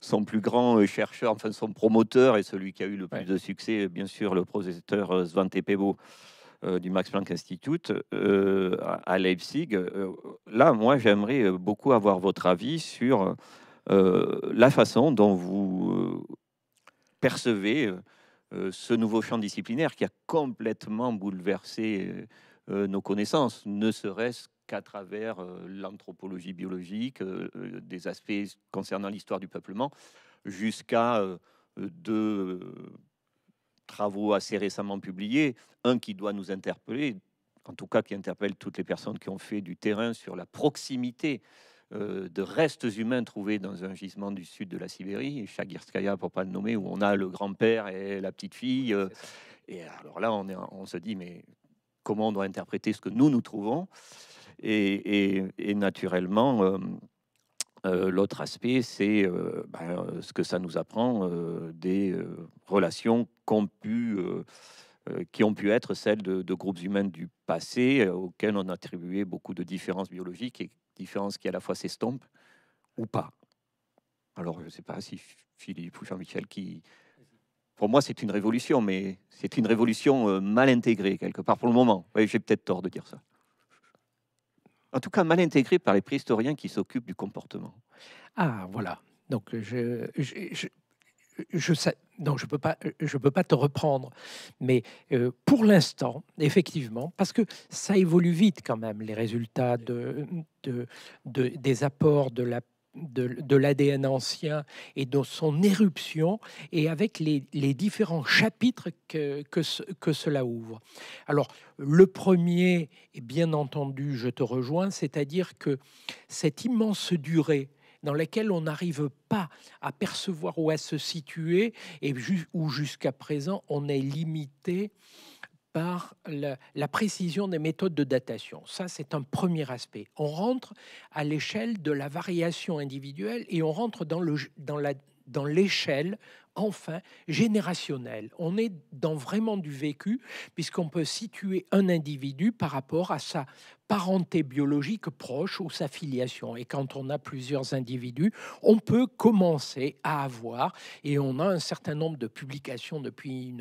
son plus grand chercheur, enfin son promoteur et celui qui a eu le plus de succès, bien sûr, le professeur Svante Pääbo du Max Planck Institute à Leipzig. Là, moi, j'aimerais beaucoup avoir votre avis sur la façon dont vous percevez ce nouveau champ disciplinaire qui a complètement bouleversé nos connaissances, ne serait-ce qu'à travers l'anthropologie biologique, des aspects concernant l'histoire du peuplement, jusqu'à deux travaux assez récemment publiés, un qui doit nous interpeller, en tout cas qui interpelle toutes les personnes qui ont fait du terrain sur la proximité de restes humains trouvés dans un gisement du sud de la Sibérie, Chagirskaya pour pas le nommer, où on a le grand-père et la petite-fille. Et alors là, on se dit, mais comment on doit interpréter ce que nous trouvons. Et naturellement, l'autre aspect, c'est ce que ça nous apprend des relations qui ont pu être celles de groupes humains du passé, auxquels on attribuait beaucoup de différences biologiques, et différences qui à la fois s'estompent ou pas. Alors, je ne sais pas si Philippe ou Jean-Michel qui Pour moi, c'est une révolution, mais c'est une révolution mal intégrée, quelque part, pour le moment. Oui, j'ai peut-être tort de dire ça. En tout cas, mal intégrée par les préhistoriens qui s'occupent du comportement. Ah, voilà. Donc, je ne peux pas te reprendre, mais pour l'instant, effectivement, parce que ça évolue vite quand même, les résultats des apports de la de l'ADN ancien et de son éruption, et avec les différents chapitres que cela ouvre. Alors, le premier, et bien entendu, je te rejoins, c'est-à-dire que cette immense durée dans laquelle on n'arrive pas à percevoir où à se situer, et où jusqu'à présent, on est limité par la précision des méthodes de datation. Ça, c'est un premier aspect. On rentre à l'échelle de la variation individuelle et on rentre dans l'échelle, enfin, générationnelle. On est dans vraiment du vécu, puisqu'on peut situer un individu par rapport à sa parenté biologique proche ou sa filiation. Et quand on a plusieurs individus, on peut commencer à avoir, et on a un certain nombre de publications depuis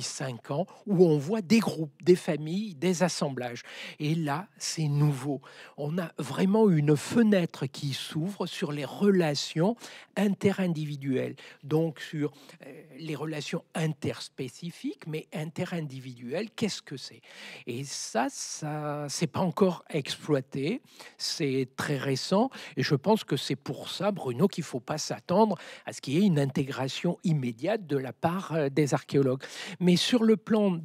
5 ans, où on voit des groupes, des familles, des assemblages. Et là, c'est nouveau. On a vraiment une fenêtre qui s'ouvre sur les relations interindividuelles, donc sur les relations interspécifiques, mais interindividuelles, qu'est-ce que c'est? Et ça c'est pas encore exploité, c'est très récent, et je pense que c'est pour ça, Bruno, qu'il faut pas s'attendre à ce qu'il y ait une intégration immédiate de la part des archéologues. Mais sur le plan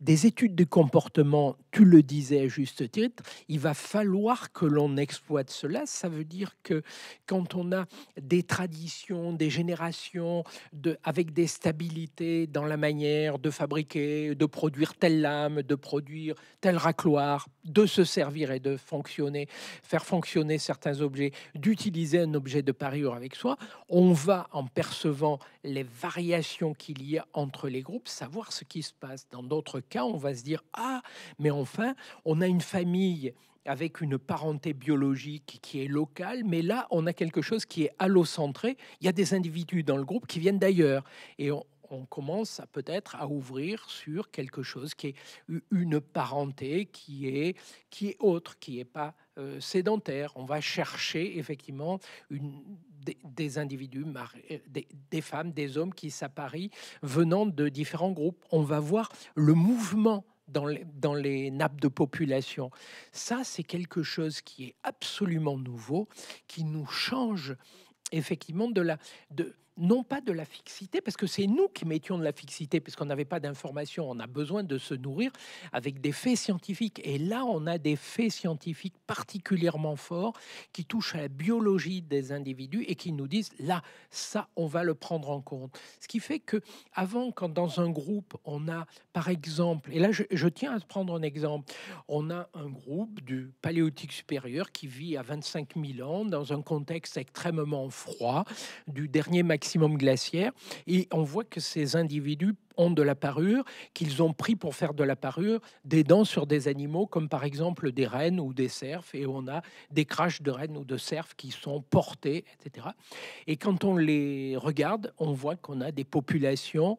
des études de comportement, tu le disais à juste titre, il va falloir que l'on exploite cela. Ça veut dire que quand on a des traditions, des générations, avec des stabilités dans la manière de fabriquer, de produire telle lame, de produire tel racloir, de se servir et de fonctionner, faire fonctionner certains objets, d'utiliser un objet de parure avec soi, on va, en percevant les variations qu'il y a entre les groupes, savoir ce qui se passe. Dans d'autres cas, on va se dire « Ah, mais enfin, on a une famille avec une parenté biologique qui est locale, mais là, on a quelque chose qui est allocentré. Il y a des individus dans le groupe qui viennent d'ailleurs. » Et on commence peut-être à ouvrir sur quelque chose qui est une parenté qui est autre, qui n'est pas sédentaire. On va chercher effectivement des individus, des femmes, des hommes qui s'apparient venant de différents groupes. On va voir le mouvement dans les nappes de population. Ça, c'est quelque chose qui est absolument nouveau, qui nous change effectivement non pas de la fixité, parce que c'est nous qui mettions de la fixité, puisqu'on n'avait pas d'informations, on a besoin de se nourrir avec des faits scientifiques. Et là, on a des faits scientifiques particulièrement forts qui touchent à la biologie des individus et qui nous disent, là, ça, on va le prendre en compte. Ce qui fait que avant, quand dans un groupe, on a, par exemple, et là, je tiens à prendre un exemple, on a un groupe du Paléolithique supérieur qui vit à 25 000 ans dans un contexte extrêmement froid, du dernier maximum glaciaire, et on voit que ces individus ont de la parure, qu'ils ont pris pour faire de la parure des dents sur des animaux, comme par exemple des rennes ou des cerfs, et on a des crashs de rennes ou de cerfs qui sont portés, etc. Et quand on les regarde, on voit qu'on a des populations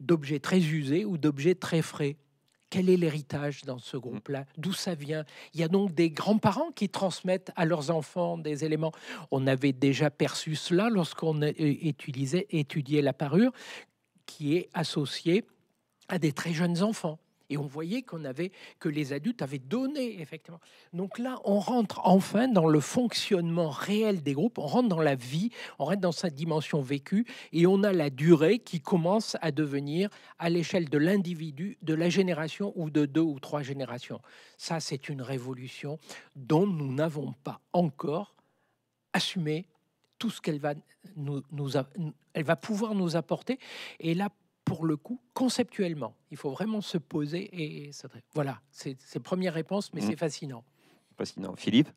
d'objets très usés ou d'objets très frais. Quel est l'héritage dans ce groupe-là? D'où ça vient? Il y a donc des grands-parents qui transmettent à leurs enfants des éléments. On avait déjà perçu cela lorsqu'on étudiait la parure, qui est associée à des très jeunes enfants. Et on voyait que les adultes avaient donné, effectivement. Donc là, on rentre enfin dans le fonctionnement réel des groupes, on rentre dans la vie, on rentre dans sa dimension vécue, et on a la durée qui commence à devenir à l'échelle de l'individu, de la génération ou de 2 ou 3 générations. Ça, c'est une révolution dont nous n'avons pas encore assumé tout ce qu'elle va, elle va pouvoir nous apporter. Et là, pour le coup, conceptuellement, il faut vraiment se poser. Et voilà, c'est ses premières réponses, mais c'est fascinant. Fascinant. Philippe?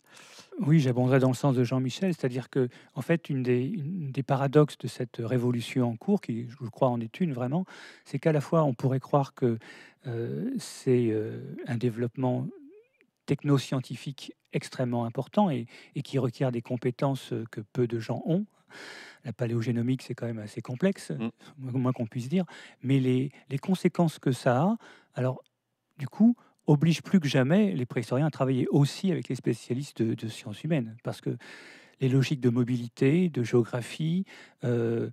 Oui, j'abonderai dans le sens de Jean-Michel, c'est-à-dire que, en fait, une des paradoxes de cette révolution en cours, qui, je crois, en est une vraiment, c'est qu'à la fois, on pourrait croire que c'est un développement technoscientifique extrêmement important et qui requiert des compétences que peu de gens ont. La paléogénomique, c'est quand même assez complexe, moins qu'on puisse dire, mais les conséquences que ça a, alors du coup, obligent plus que jamais les préhistoriens à travailler aussi avec les spécialistes de sciences humaines, parce que les logiques de mobilité, de géographie, de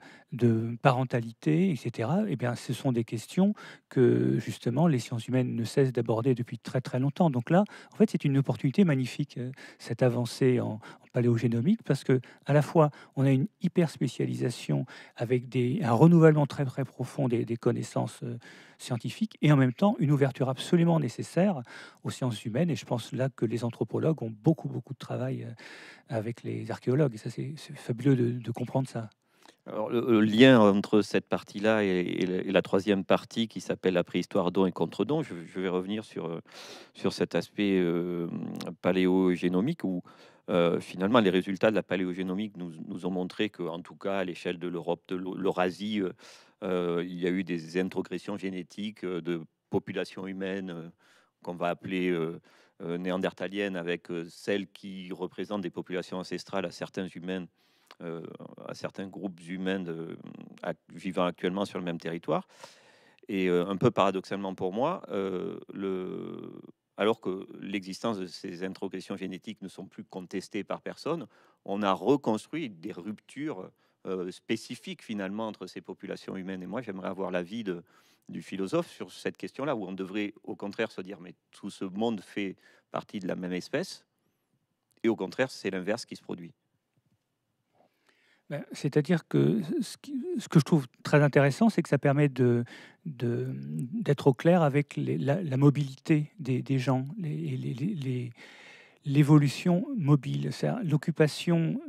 parentalité, etc., eh bien, ce sont des questions que, justement, les sciences humaines ne cessent d'aborder depuis très, très longtemps. Donc là, en fait, c'est une opportunité magnifique, cette avancée en paléogénomique, parce que à la fois, on a une hyper-spécialisation avec un renouvellement très, très profond des connaissances scientifiques, et en même temps, une ouverture absolument nécessaire aux sciences humaines. Et je pense là que les anthropologues ont beaucoup, beaucoup de travail avec les archéologues. Et ça, c'est fabuleux de comprendre ça. Alors, le lien entre cette partie-là et la troisième partie qui s'appelle la préhistoire don et contre-don, je vais revenir sur cet aspect paléogénomique où finalement les résultats de la paléogénomique nous ont montré qu'en tout cas à l'échelle de l'Europe, de l'Eurasie, il y a eu des introgressions génétiques de populations humaines qu'on va appeler néandertaliennes avec celles qui représentent des populations ancestrales à certains humains. À certains groupes humains vivant actuellement sur le même territoire. Et un peu paradoxalement pour moi, alors que l'existence de ces introgressions génétiques ne sont plus contestées par personne, on a reconstruit des ruptures spécifiques finalement entre ces populations humaines. Et moi, j'aimerais avoir l'avis du philosophe sur cette question-là, où on devrait au contraire se dire, mais tout ce monde fait partie de la même espèce, et au contraire, c'est l'inverse qui se produit. C'est-à-dire que ce que je trouve très intéressant, c'est que ça permet d'être au clair avec la mobilité des gens, l'évolution mobile, l'occupation.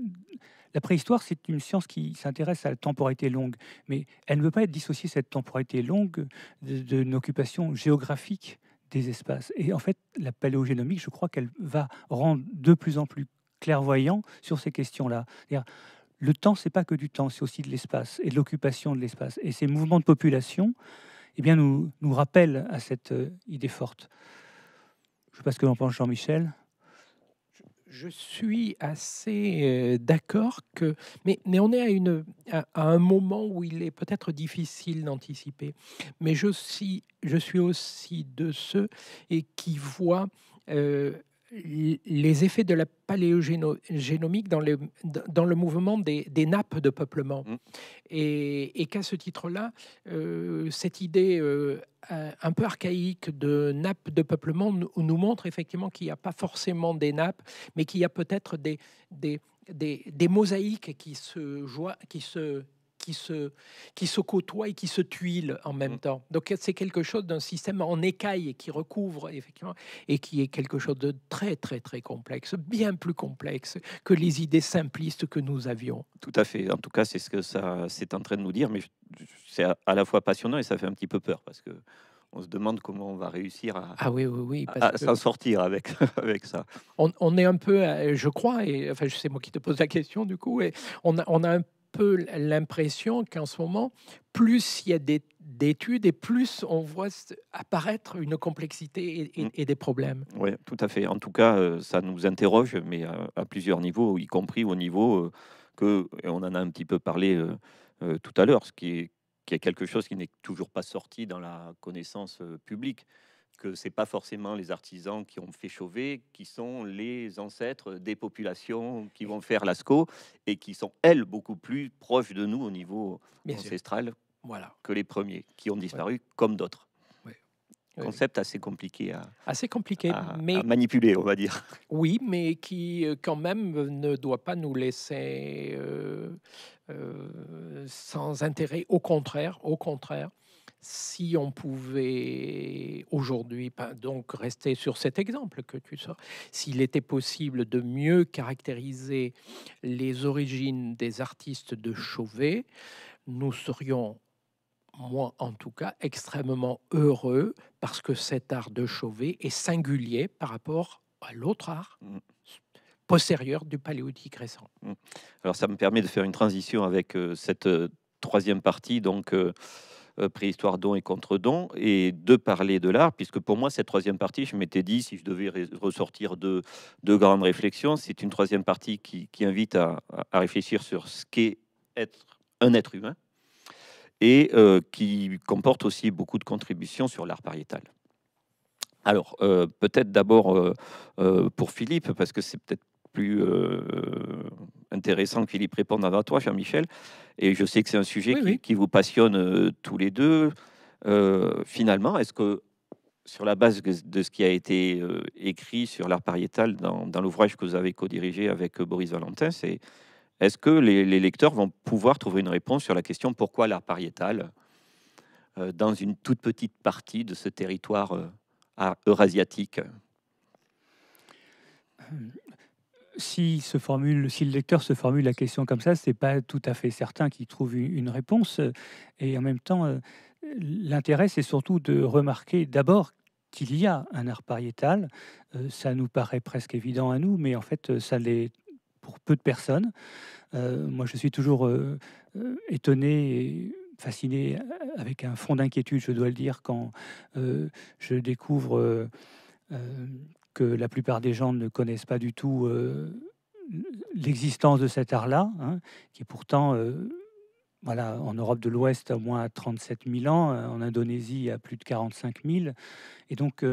La préhistoire, c'est une science qui s'intéresse à la temporalité longue, mais elle ne peut pas être dissociée, cette temporalité longue, d'une occupation géographique des espaces. Et en fait, la paléogénomique, je crois qu'elle va rendre de plus en plus clairvoyant sur ces questions-là. Le temps, c'est pas que du temps, c'est aussi de l'espace et de l'occupation de l'espace. Et ces mouvements de population, eh bien, nous rappellent à cette idée forte. Je ne sais pas ce que l'on pense, Jean-Michel. Je suis assez d'accord que, mais on est à un moment où il est peut-être difficile d'anticiper. Mais je suis aussi de ceux qui voient les effets de la paléogénomique dans le mouvement des nappes de peuplement. Et qu'à ce titre-là, cette idée un peu archaïque de nappes de peuplement nous montre effectivement qu'il n'y a pas forcément des nappes, mais qu'il y a peut-être des mosaïques qui se côtoient et qui se tuilent en même temps. Donc c'est quelque chose d'un système en écaille qui recouvre effectivement et qui est quelque chose de très très très complexe, bien plus complexe que les idées simplistes que nous avions. Tout à fait. En tout cas, c'est ce que ça c'est en train de nous dire, mais c'est à la fois passionnant et ça fait un petit peu peur parce que on se demande comment on va réussir à s'en sortir avec ça. On est un peu, je crois, et enfin c'est moi qui te pose la question du coup, et on a un peu l'impression qu'en ce moment, plus il y a d'études et plus on voit apparaître une complexité et des problèmes. Oui, tout à fait. En tout cas, ça nous interroge, mais à plusieurs niveaux, y compris au niveau que, et on en a un petit peu parlé tout à l'heure, ce qui est quelque chose qui n'est toujours pas sorti dans la connaissance publique, que c'est pas forcément les artisans qui ont fait Chauvet, qui sont les ancêtres des populations qui vont faire Lascaux et qui sont, elles, beaucoup plus proches de nous au niveau ancestral que les premiers, qui ont disparu comme d'autres. Concept assez compliqué à manipuler, on va dire. Oui, mais qui quand même ne doit pas nous laisser sans intérêt. Au contraire. Si on pouvait aujourd'hui, donc rester sur cet exemple que tu sors, s'il était possible de mieux caractériser les origines des artistes de Chauvet, nous serions, moi en tout cas, extrêmement heureux parce que cet art de Chauvet est singulier par rapport à l'autre art postérieur du paléolithique récent. Alors ça me permet de faire une transition avec cette troisième partie, donc préhistoire don et contre-don, et de parler de l'art, puisque pour moi, cette troisième partie, je m'étais dit, si je devais ressortir de grandes réflexions, c'est une troisième partie qui invite à réfléchir sur ce qu'est être un être humain et qui comporte aussi beaucoup de contributions sur l'art pariétal. Alors, peut-être d'abord pour Philippe, parce que c'est peut-être plus intéressant que Philippe réponde avant toi, Jean-Michel, et je sais que c'est un sujet qui vous passionne tous les deux. Finalement, est-ce que, sur la base de ce qui a été écrit sur l'art pariétal dans l'ouvrage que vous avez co-dirigé avec Boris Valentin, est-ce que les lecteurs vont pouvoir trouver une réponse sur la question pourquoi l'art pariétal dans une toute petite partie de ce territoire eurasiatique? Si le lecteur se formule la question comme ça, c'est pas tout à fait certain qu'il trouve une réponse. Et en même temps, l'intérêt, c'est surtout de remarquer d'abord qu'il y a un art pariétal. Ça nous paraît presque évident à nous, mais en fait, ça l'est pour peu de personnes. Moi, je suis toujours étonné et fasciné, avec un fond d'inquiétude, je dois le dire, quand je découvre... que la plupart des gens ne connaissent pas du tout l'existence de cet art-là, hein, qui est pourtant, voilà, en Europe de l'Ouest, au moins à 37 000 ans, en Indonésie, à plus de 45 000. Et donc,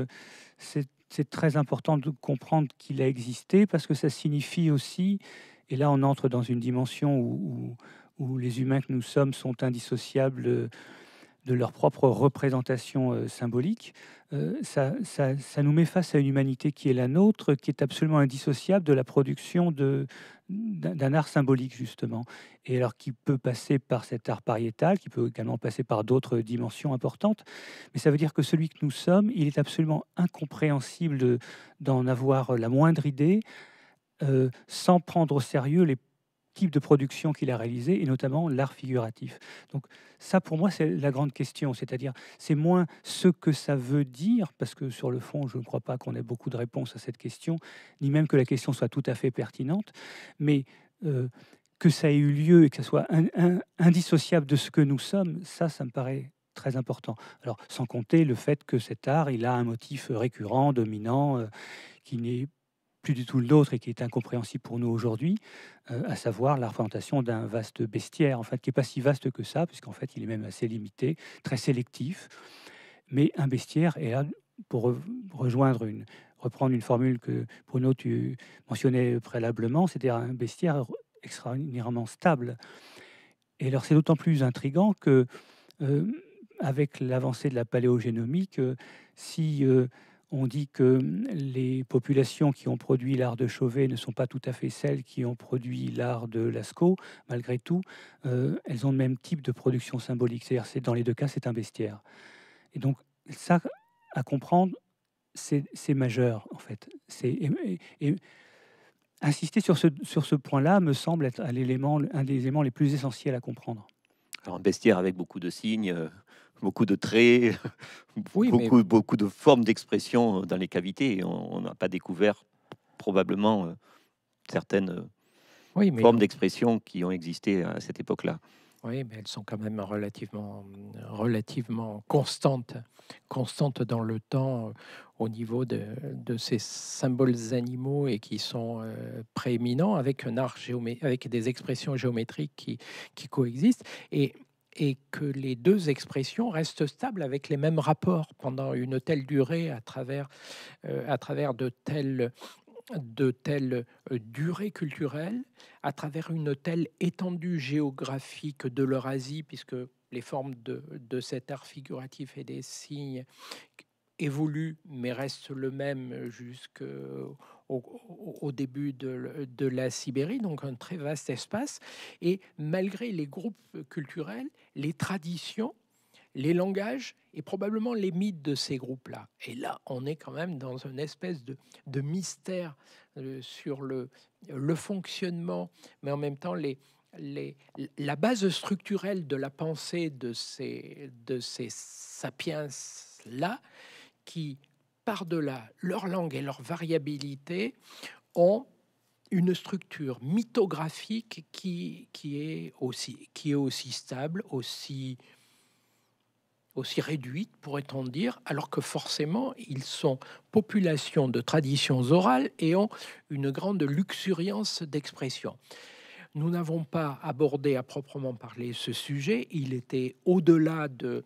c'est très important de comprendre qu'il a existé, parce que ça signifie aussi, et là on entre dans une dimension où les humains que nous sommes sont indissociables de leur propre représentation symbolique, ça nous met face à une humanité qui est la nôtre, qui est absolument indissociable de la production d'un art symbolique, justement. Et alors, qui peut passer par cet art pariétal, qui peut également passer par d'autres dimensions importantes, mais ça veut dire que celui que nous sommes, il est absolument incompréhensible d'en avoir la moindre idée, sans prendre au sérieux les type de production qu'il a réalisé, et notamment l'art figuratif. Donc ça, pour moi, c'est la grande question, c'est-à-dire c'est moins ce que ça veut dire, parce que sur le fond, je ne crois pas qu'on ait beaucoup de réponses à cette question, ni même que la question soit tout à fait pertinente, mais que ça ait eu lieu et que ça soit indissociable de ce que nous sommes, ça me paraît très important. Alors, sans compter le fait que cet art, il a un motif récurrent, dominant, qui n'est plus du tout l'autre et qui est incompréhensible pour nous aujourd'hui, à savoir la représentation d'un vaste bestiaire, en fait, qui n'est pas si vaste que ça, puisqu'en fait, il est même assez limité, très sélectif. Mais un bestiaire, et là, pour reprendre une formule que, Bruno, tu mentionnais préalablement, c'est-à-dire un bestiaire extraordinairement stable. Et alors, c'est d'autant plus intriguant que, avec l'avancée de la paléogénomique, si... on dit que les populations qui ont produit l'art de Chauvet ne sont pas tout à fait celles qui ont produit l'art de Lascaux. Malgré tout, elles ont le même type de production symbolique. C'est-à-dire, dans les deux cas, c'est un bestiaire. Et donc, ça, à comprendre, c'est majeur, en fait. Insister sur ce point-là me semble être un des éléments les plus essentiels à comprendre. Alors, un bestiaire avec beaucoup de signes... beaucoup de traits, beaucoup de formes d'expression dans les cavités. On n'a pas découvert probablement certaines formes d'expression qui ont existé à cette époque-là. Oui, mais elles sont quand même relativement constantes dans le temps au niveau de ces symboles animaux et qui sont prééminents avec avec des expressions géométriques qui coexistent. Et que les deux expressions restent stables avec les mêmes rapports pendant une telle durée, à travers de telles durées culturelles, à travers une telle étendue géographique de l'Eurasie, puisque les formes de cet art figuratif et des signes évoluent, mais restent le même jusqu'au début de la Sibérie, donc un très vaste espace. Et malgré les groupes culturels, les traditions, les langages et probablement les mythes de ces groupes-là. Et là, on est quand même dans une espèce de mystère sur le fonctionnement, mais en même temps la base structurelle de la pensée de ces sapiens-là, qui, par-delà leur langue et leur variabilité, ont une structure mythographique qui est aussi stable, aussi réduite, pourrait-on dire, alors que forcément, ils sont population de traditions orales et ont une grande luxuriance d'expression. Nous n'avons pas abordé à proprement parler ce sujet. Il était au-delà de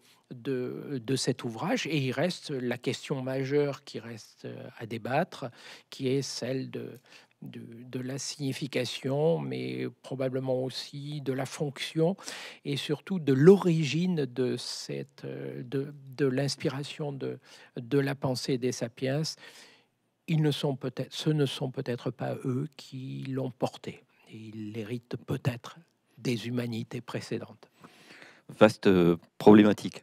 cet ouvrage et il reste la question majeure qui reste à débattre, qui est celle de la signification, mais probablement aussi de la fonction et surtout de l'origine de l'inspiration de la pensée des sapiens. Ce ne sont peut-être pas eux qui l'ont porté. Et ils l'héritent peut-être des humanités précédentes. Vaste problématique.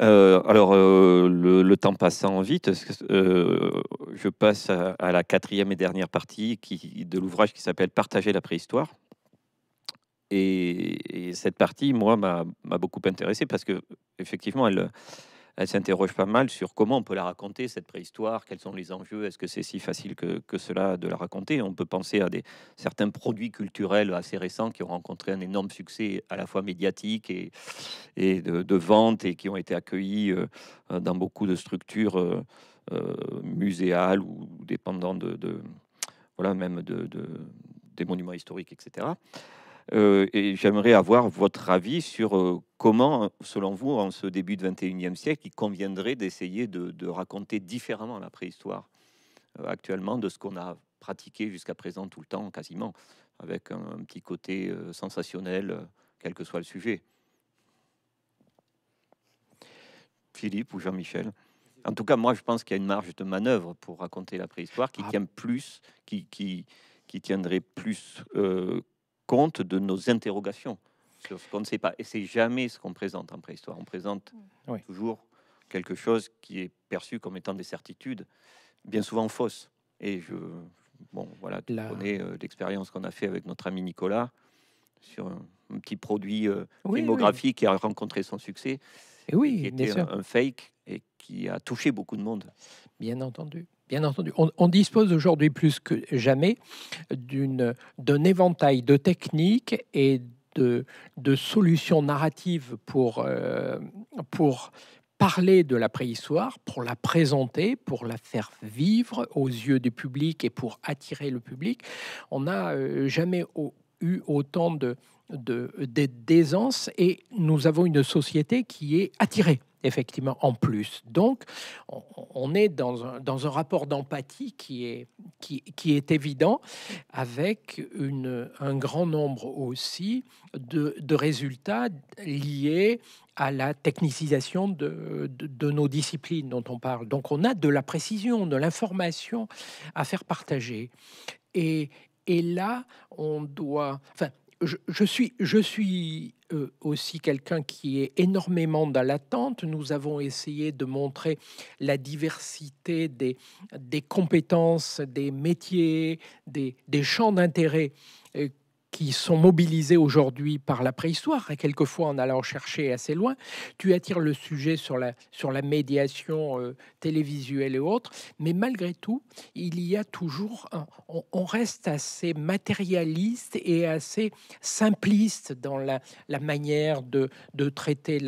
Le temps passant vite, je passe à la quatrième et dernière partie de l'ouvrage qui s'appelle « Partager la préhistoire ». Et cette partie, moi, m'a beaucoup intéressé parce que effectivement, elle s'interroge pas mal sur comment on peut la raconter, cette préhistoire, quels sont les enjeux, est-ce que c'est si facile que cela de la raconter. On peut penser à certains produits culturels assez récents qui ont rencontré un énorme succès à la fois médiatique et de vente et qui ont été accueillis dans beaucoup de structures muséales ou dépendant des monuments historiques, etc. Et j'aimerais avoir votre avis sur comment, selon vous, en ce début du XXIe siècle, il conviendrait d'essayer de raconter différemment la préhistoire actuellement de ce qu'on a pratiqué jusqu'à présent tout le temps, quasiment, avec un petit côté sensationnel, quel que soit le sujet. Philippe ou Jean-Michel? En tout cas, moi, je pense qu'il y a une marge de manœuvre pour raconter la préhistoire qui tiendrait plus compte de nos interrogations sur ce qu'on ne sait pas. Et c'est jamais ce qu'on présente en préhistoire. On présente toujours quelque chose qui est perçu comme étant des certitudes, bien souvent fausses. Et l'expérience qu'on a fait avec notre ami Nicolas sur un petit produit filmographique qui a rencontré son succès, et qui était un fake et qui a touché beaucoup de monde. Bien entendu. Bien entendu, on dispose aujourd'hui plus que jamais d'un éventail de techniques et de solutions narratives pour parler de la préhistoire, pour la présenter, pour la faire vivre aux yeux du public et pour attirer le public. On n'a jamais eu autant d'aisance et nous avons une société qui est attirée. Effectivement, en plus. Donc, on est dans un rapport d'empathie qui est évident, avec un grand nombre aussi de résultats liés à la technicisation de nos disciplines dont on parle. Donc, on a de la précision, de l'information à faire partager. Et là, on doit... Enfin, je suis aussi quelqu'un qui est énormément dans l'attente. Nous avons essayé de montrer la diversité des compétences, des métiers, des champs d'intérêt qui sont mobilisés aujourd'hui par la préhistoire. Et quelquefois, en allant chercher assez loin, tu attires le sujet sur la médiation télévisuelle et autres. Mais malgré tout, il y a toujours... On reste assez matérialiste et assez simpliste dans la manière de traiter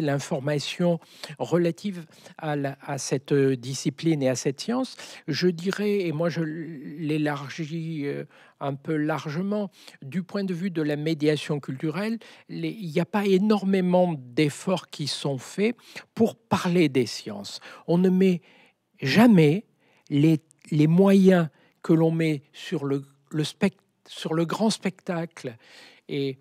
l'information relative à cette discipline et à cette science. Je dirais, et moi je l'élargis un peu largement, du point de vue de la médiation culturelle, il n'y a pas énormément d'efforts qui sont faits pour parler des sciences. On ne met jamais les moyens que l'on met sur le grand spectacle et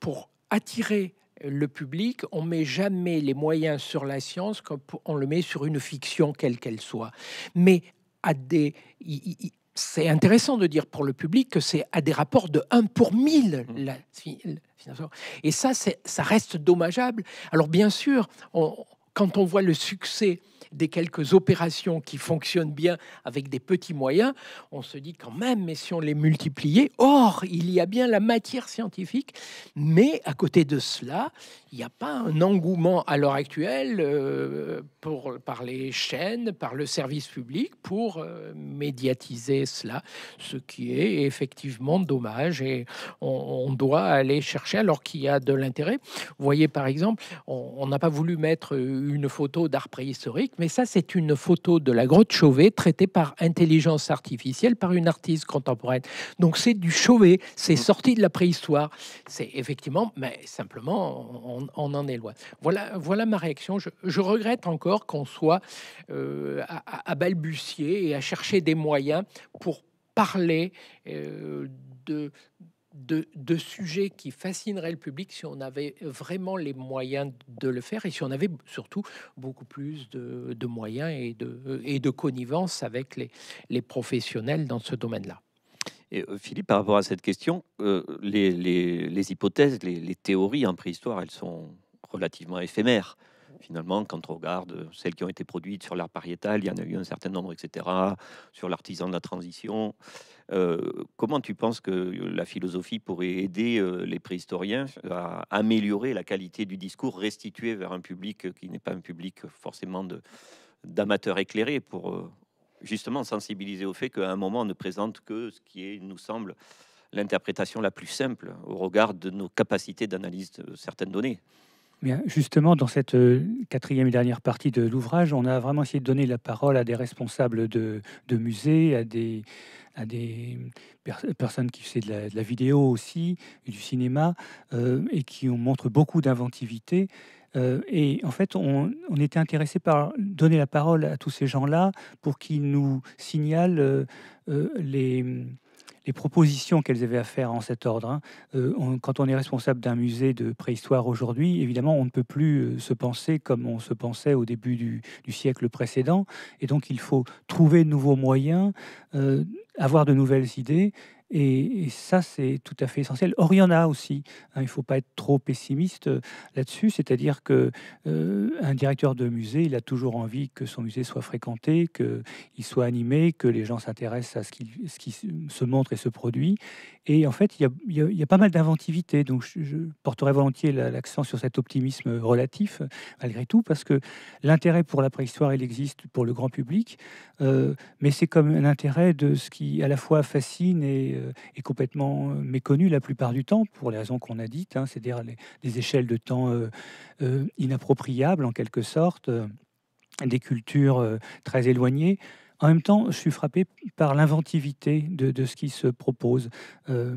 pour attirer le public, on ne met jamais les moyens sur la science comme on le met sur une fiction, quelle qu'elle soit. Mais c'est intéressant de dire pour le public que c'est à des rapports de 1 pour 1000. Et ça reste dommageable. Alors bien sûr, quand on voit le succès des quelques opérations qui fonctionnent bien avec des petits moyens, on se dit quand même, mais si on les multipliait, or, il y a bien la matière scientifique. Mais à côté de cela, il n'y a pas un engouement à l'heure actuelle par les chaînes, par le service public pour médiatiser cela, ce qui est effectivement dommage et on doit aller chercher alors qu'il y a de l'intérêt. Vous voyez par exemple, on n'a pas voulu mettre une photo d'art préhistorique, mais Mais ça, c'est une photo de la grotte Chauvet traitée par intelligence artificielle par une artiste contemporaine. Donc c'est du Chauvet, c'est sorti de la préhistoire. C'est effectivement, mais simplement, on en est loin. Voilà ma réaction. Je regrette encore qu'on soit à balbutier et à chercher des moyens pour parler de sujets qui fascineraient le public si on avait vraiment les moyens de le faire et si on avait surtout beaucoup plus de moyens et de connivence avec les professionnels dans ce domaine-là. Et Philippe, par rapport à cette question, les hypothèses, les théories en préhistoire, elles sont relativement éphémères. Finalement, quand on regarde celles qui ont été produites sur l'art pariétal, il y en a eu un certain nombre, etc., sur l'artisan de la transition. Comment tu penses que la philosophie pourrait aider les préhistoriens à améliorer la qualité du discours restitué vers un public qui n'est pas un public forcément d'amateurs éclairés, pour justement sensibiliser au fait qu'à un moment, on ne présente que ce qui est, nous semble, l'interprétation la plus simple au regard de nos capacités d'analyse de certaines données? Bien, justement, dans cette quatrième et dernière partie de l'ouvrage, on a vraiment essayé de donner la parole à des responsables de musées, à des personnes qui faisaient de la vidéo aussi, du cinéma, et qui montrent beaucoup d'inventivité. Et en fait, on était intéressé par donner la parole à tous ces gens-là pour qu'ils nous signalent les propositions qu'elles avaient à faire en cet ordre. Hein. Quand on est responsable d'un musée de préhistoire aujourd'hui, évidemment, on ne peut plus se penser comme on se pensait au début du siècle précédent. Et donc, il faut trouver de nouveaux moyens, avoir de nouvelles idées. Et ça, c'est tout à fait essentiel. Or, il y en a aussi. Hein, il ne faut pas être trop pessimiste là-dessus. C'est-à-dire qu'un directeur de musée, il a toujours envie que son musée soit fréquenté, qu'il soit animé, que les gens s'intéressent à ce qui se montre et se produit. Et en fait, il y a pas mal d'inventivité. Donc, je porterai volontiers l'accent sur cet optimisme relatif, malgré tout, parce que l'intérêt pour la préhistoire, il existe pour le grand public. Mais c'est comme un intérêt de ce qui, à la fois, fascine et est complètement méconnu la plupart du temps, pour les raisons qu'on a dites, hein, c'est-à-dire des échelles de temps inappropriables, en quelque sorte, des cultures très éloignées. En même temps, je suis frappé par l'inventivité de ce qui se propose. On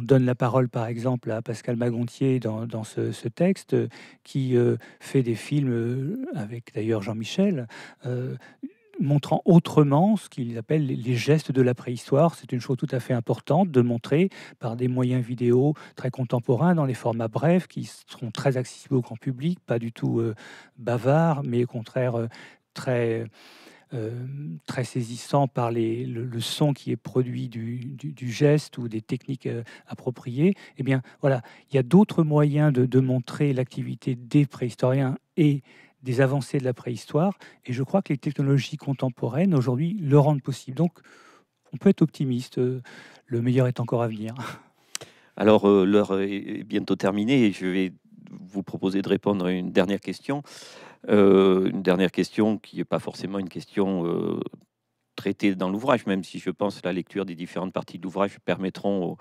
donne la parole, par exemple, à Pascal Magontier dans ce texte, qui fait des films, avec d'ailleurs Jean-Michel, montrant autrement ce qu'il appelle les gestes de la préhistoire. C'est une chose tout à fait importante de montrer par des moyens vidéo très contemporains, dans les formats brefs, qui seront très accessibles au grand public, pas du tout bavards, mais au contraire très saisissant par le son qui est produit du geste ou des techniques appropriées. Eh bien, voilà, il y a d'autres moyens de montrer l'activité des préhistoriens et des avancées de la préhistoire, et je crois que les technologies contemporaines aujourd'hui le rendent possible. Donc, on peut être optimiste, le meilleur est encore à venir. Alors, l'heure est bientôt terminée, et je vais vous proposer de répondre à une dernière question. Une dernière question qui n'est pas forcément une question traitée dans l'ouvrage, même si je pense que la lecture des différentes parties de l'ouvrage permettront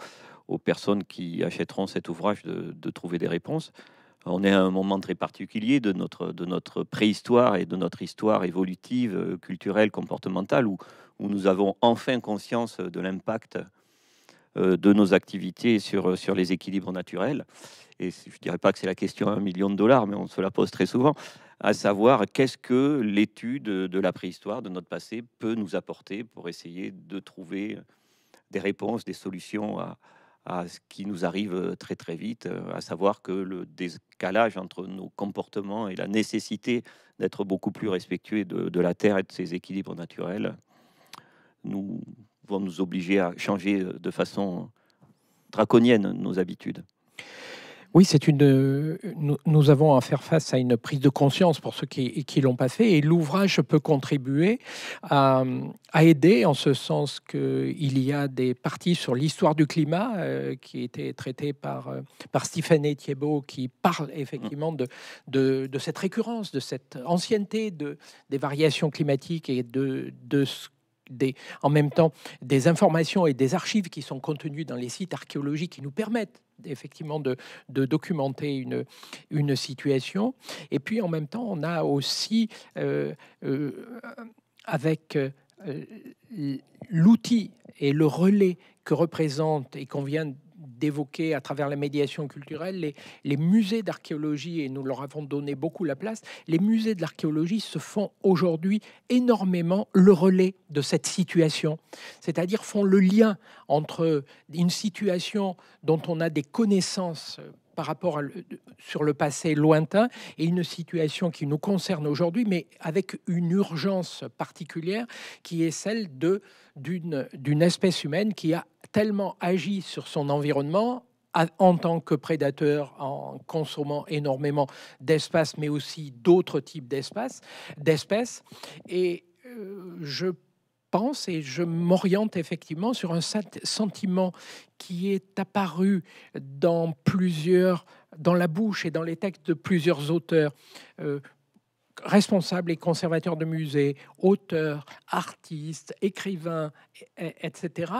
aux personnes qui achèteront cet ouvrage de trouver des réponses. On est à un moment très particulier de notre préhistoire et de notre histoire évolutive, culturelle, comportementale, où nous avons enfin conscience de l'impact de nos activités sur les équilibres naturels. Et je ne dirais pas que c'est la question à $1 000 000, mais on se la pose très souvent, à savoir qu'est-ce que l'étude de la préhistoire, de notre passé, peut nous apporter pour essayer de trouver des réponses, des solutions à ce qui nous arrive très très vite, à savoir que le décalage entre nos comportements et la nécessité d'être beaucoup plus respectueux de la Terre et de ses équilibres naturels vont nous obliger à changer de façon draconienne nos habitudes. Oui, nous avons à faire face à une prise de conscience pour ceux qui l'ont pas fait, et l'ouvrage peut contribuer à aider en ce sens qu'il y a des parties sur l'histoire du climat qui étaient traitées par Stéphanie Thiébault, qui parle effectivement de cette récurrence, de cette ancienneté des variations climatiques et de ce en même temps des informations et des archives qui sont contenues dans les sites archéologiques qui nous permettent effectivement de documenter une situation. Et puis en même temps, on a aussi avec l'outil et le relais que représente et qu'on vient d'évoquer à travers la médiation culturelle, les musées d'archéologie, et nous leur avons donné beaucoup la place, les musées de l'archéologie se font aujourd'hui énormément le relais de cette situation, c'est-à-dire font le lien entre une situation dont on a des connaissances par rapport à sur le passé lointain et une situation qui nous concerne aujourd'hui, mais avec une urgence particulière qui est celle d'une espèce humaine qui a tellement agi sur son environnement en tant que prédateur, en consommant énormément d'espace, mais aussi d'autres types d'espèces. Et je pense et je m'oriente effectivement sur un sentiment qui est apparu dans la bouche et dans les textes de plusieurs auteurs, responsables et conservateurs de musées, auteurs, artistes, écrivains, etc.,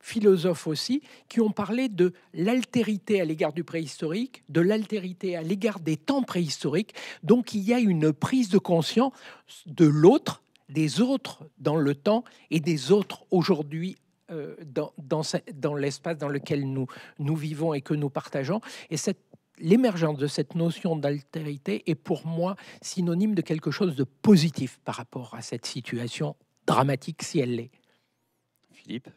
philosophes aussi, qui ont parlé de l'altérité à l'égard du préhistorique, de l'altérité à l'égard des temps préhistoriques. Donc il y a une prise de conscience de l'autre, des autres dans le temps et des autres aujourd'hui dans l'espace dans lequel nous vivons et que nous partageons. Et l'émergence de cette notion d'altérité est pour moi synonyme de quelque chose de positif par rapport à cette situation dramatique, si elle l'est. Philippe?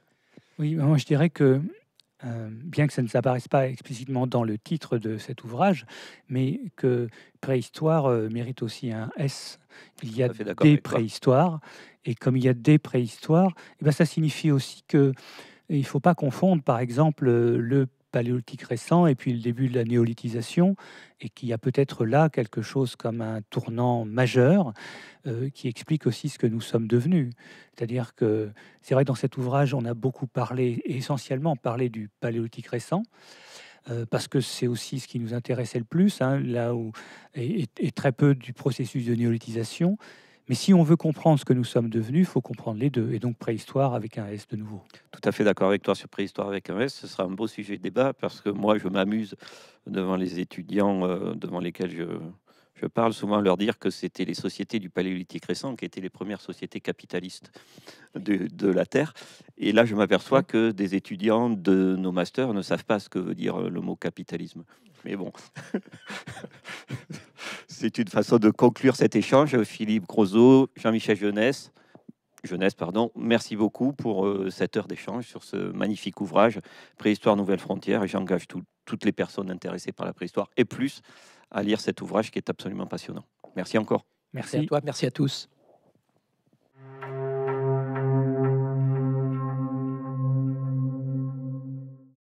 Oui, moi je dirais que, bien que ça ne s'apparaisse pas explicitement dans le titre de cet ouvrage, mais que préhistoire mérite aussi un S. Il y a des préhistoires, et comme il y a des préhistoires, eh bien ça signifie aussi qu'il ne faut pas confondre, par exemple, le paléolithique récent et puis le début de la néolithisation, et qu'il y a peut-être là quelque chose comme un tournant majeur qui explique aussi ce que nous sommes devenus. C'est-à-dire que, c'est vrai, dans cet ouvrage, on a beaucoup parlé, essentiellement parlé du paléolithique récent, parce que c'est aussi ce qui nous intéressait le plus, hein, là où, et très peu du processus de néolithisation. Mais si on veut comprendre ce que nous sommes devenus, il faut comprendre les deux. Et donc préhistoire avec un S de nouveau. Tout à fait d'accord avec toi sur préhistoire avec un S. Ce sera un beau sujet de débat parce que moi, je m'amuse devant les étudiants devant lesquels je parle souvent, leur dire que c'était les sociétés du paléolithique récent qui étaient les premières sociétés capitalistes de la Terre. Et là, je m'aperçois que des étudiants de nos masters ne savent pas ce que veut dire le mot capitalisme. Mais bon, c'est une façon de conclure cet échange. Philippe Grosos, Jean-Michel Geneste, merci beaucoup pour cette heure d'échange sur ce magnifique ouvrage Préhistoire Nouvelles Frontières. Et j'engage toutes les personnes intéressées par la préhistoire et plus à lire cet ouvrage qui est absolument passionnant. Merci encore. Merci à toi, merci à tous.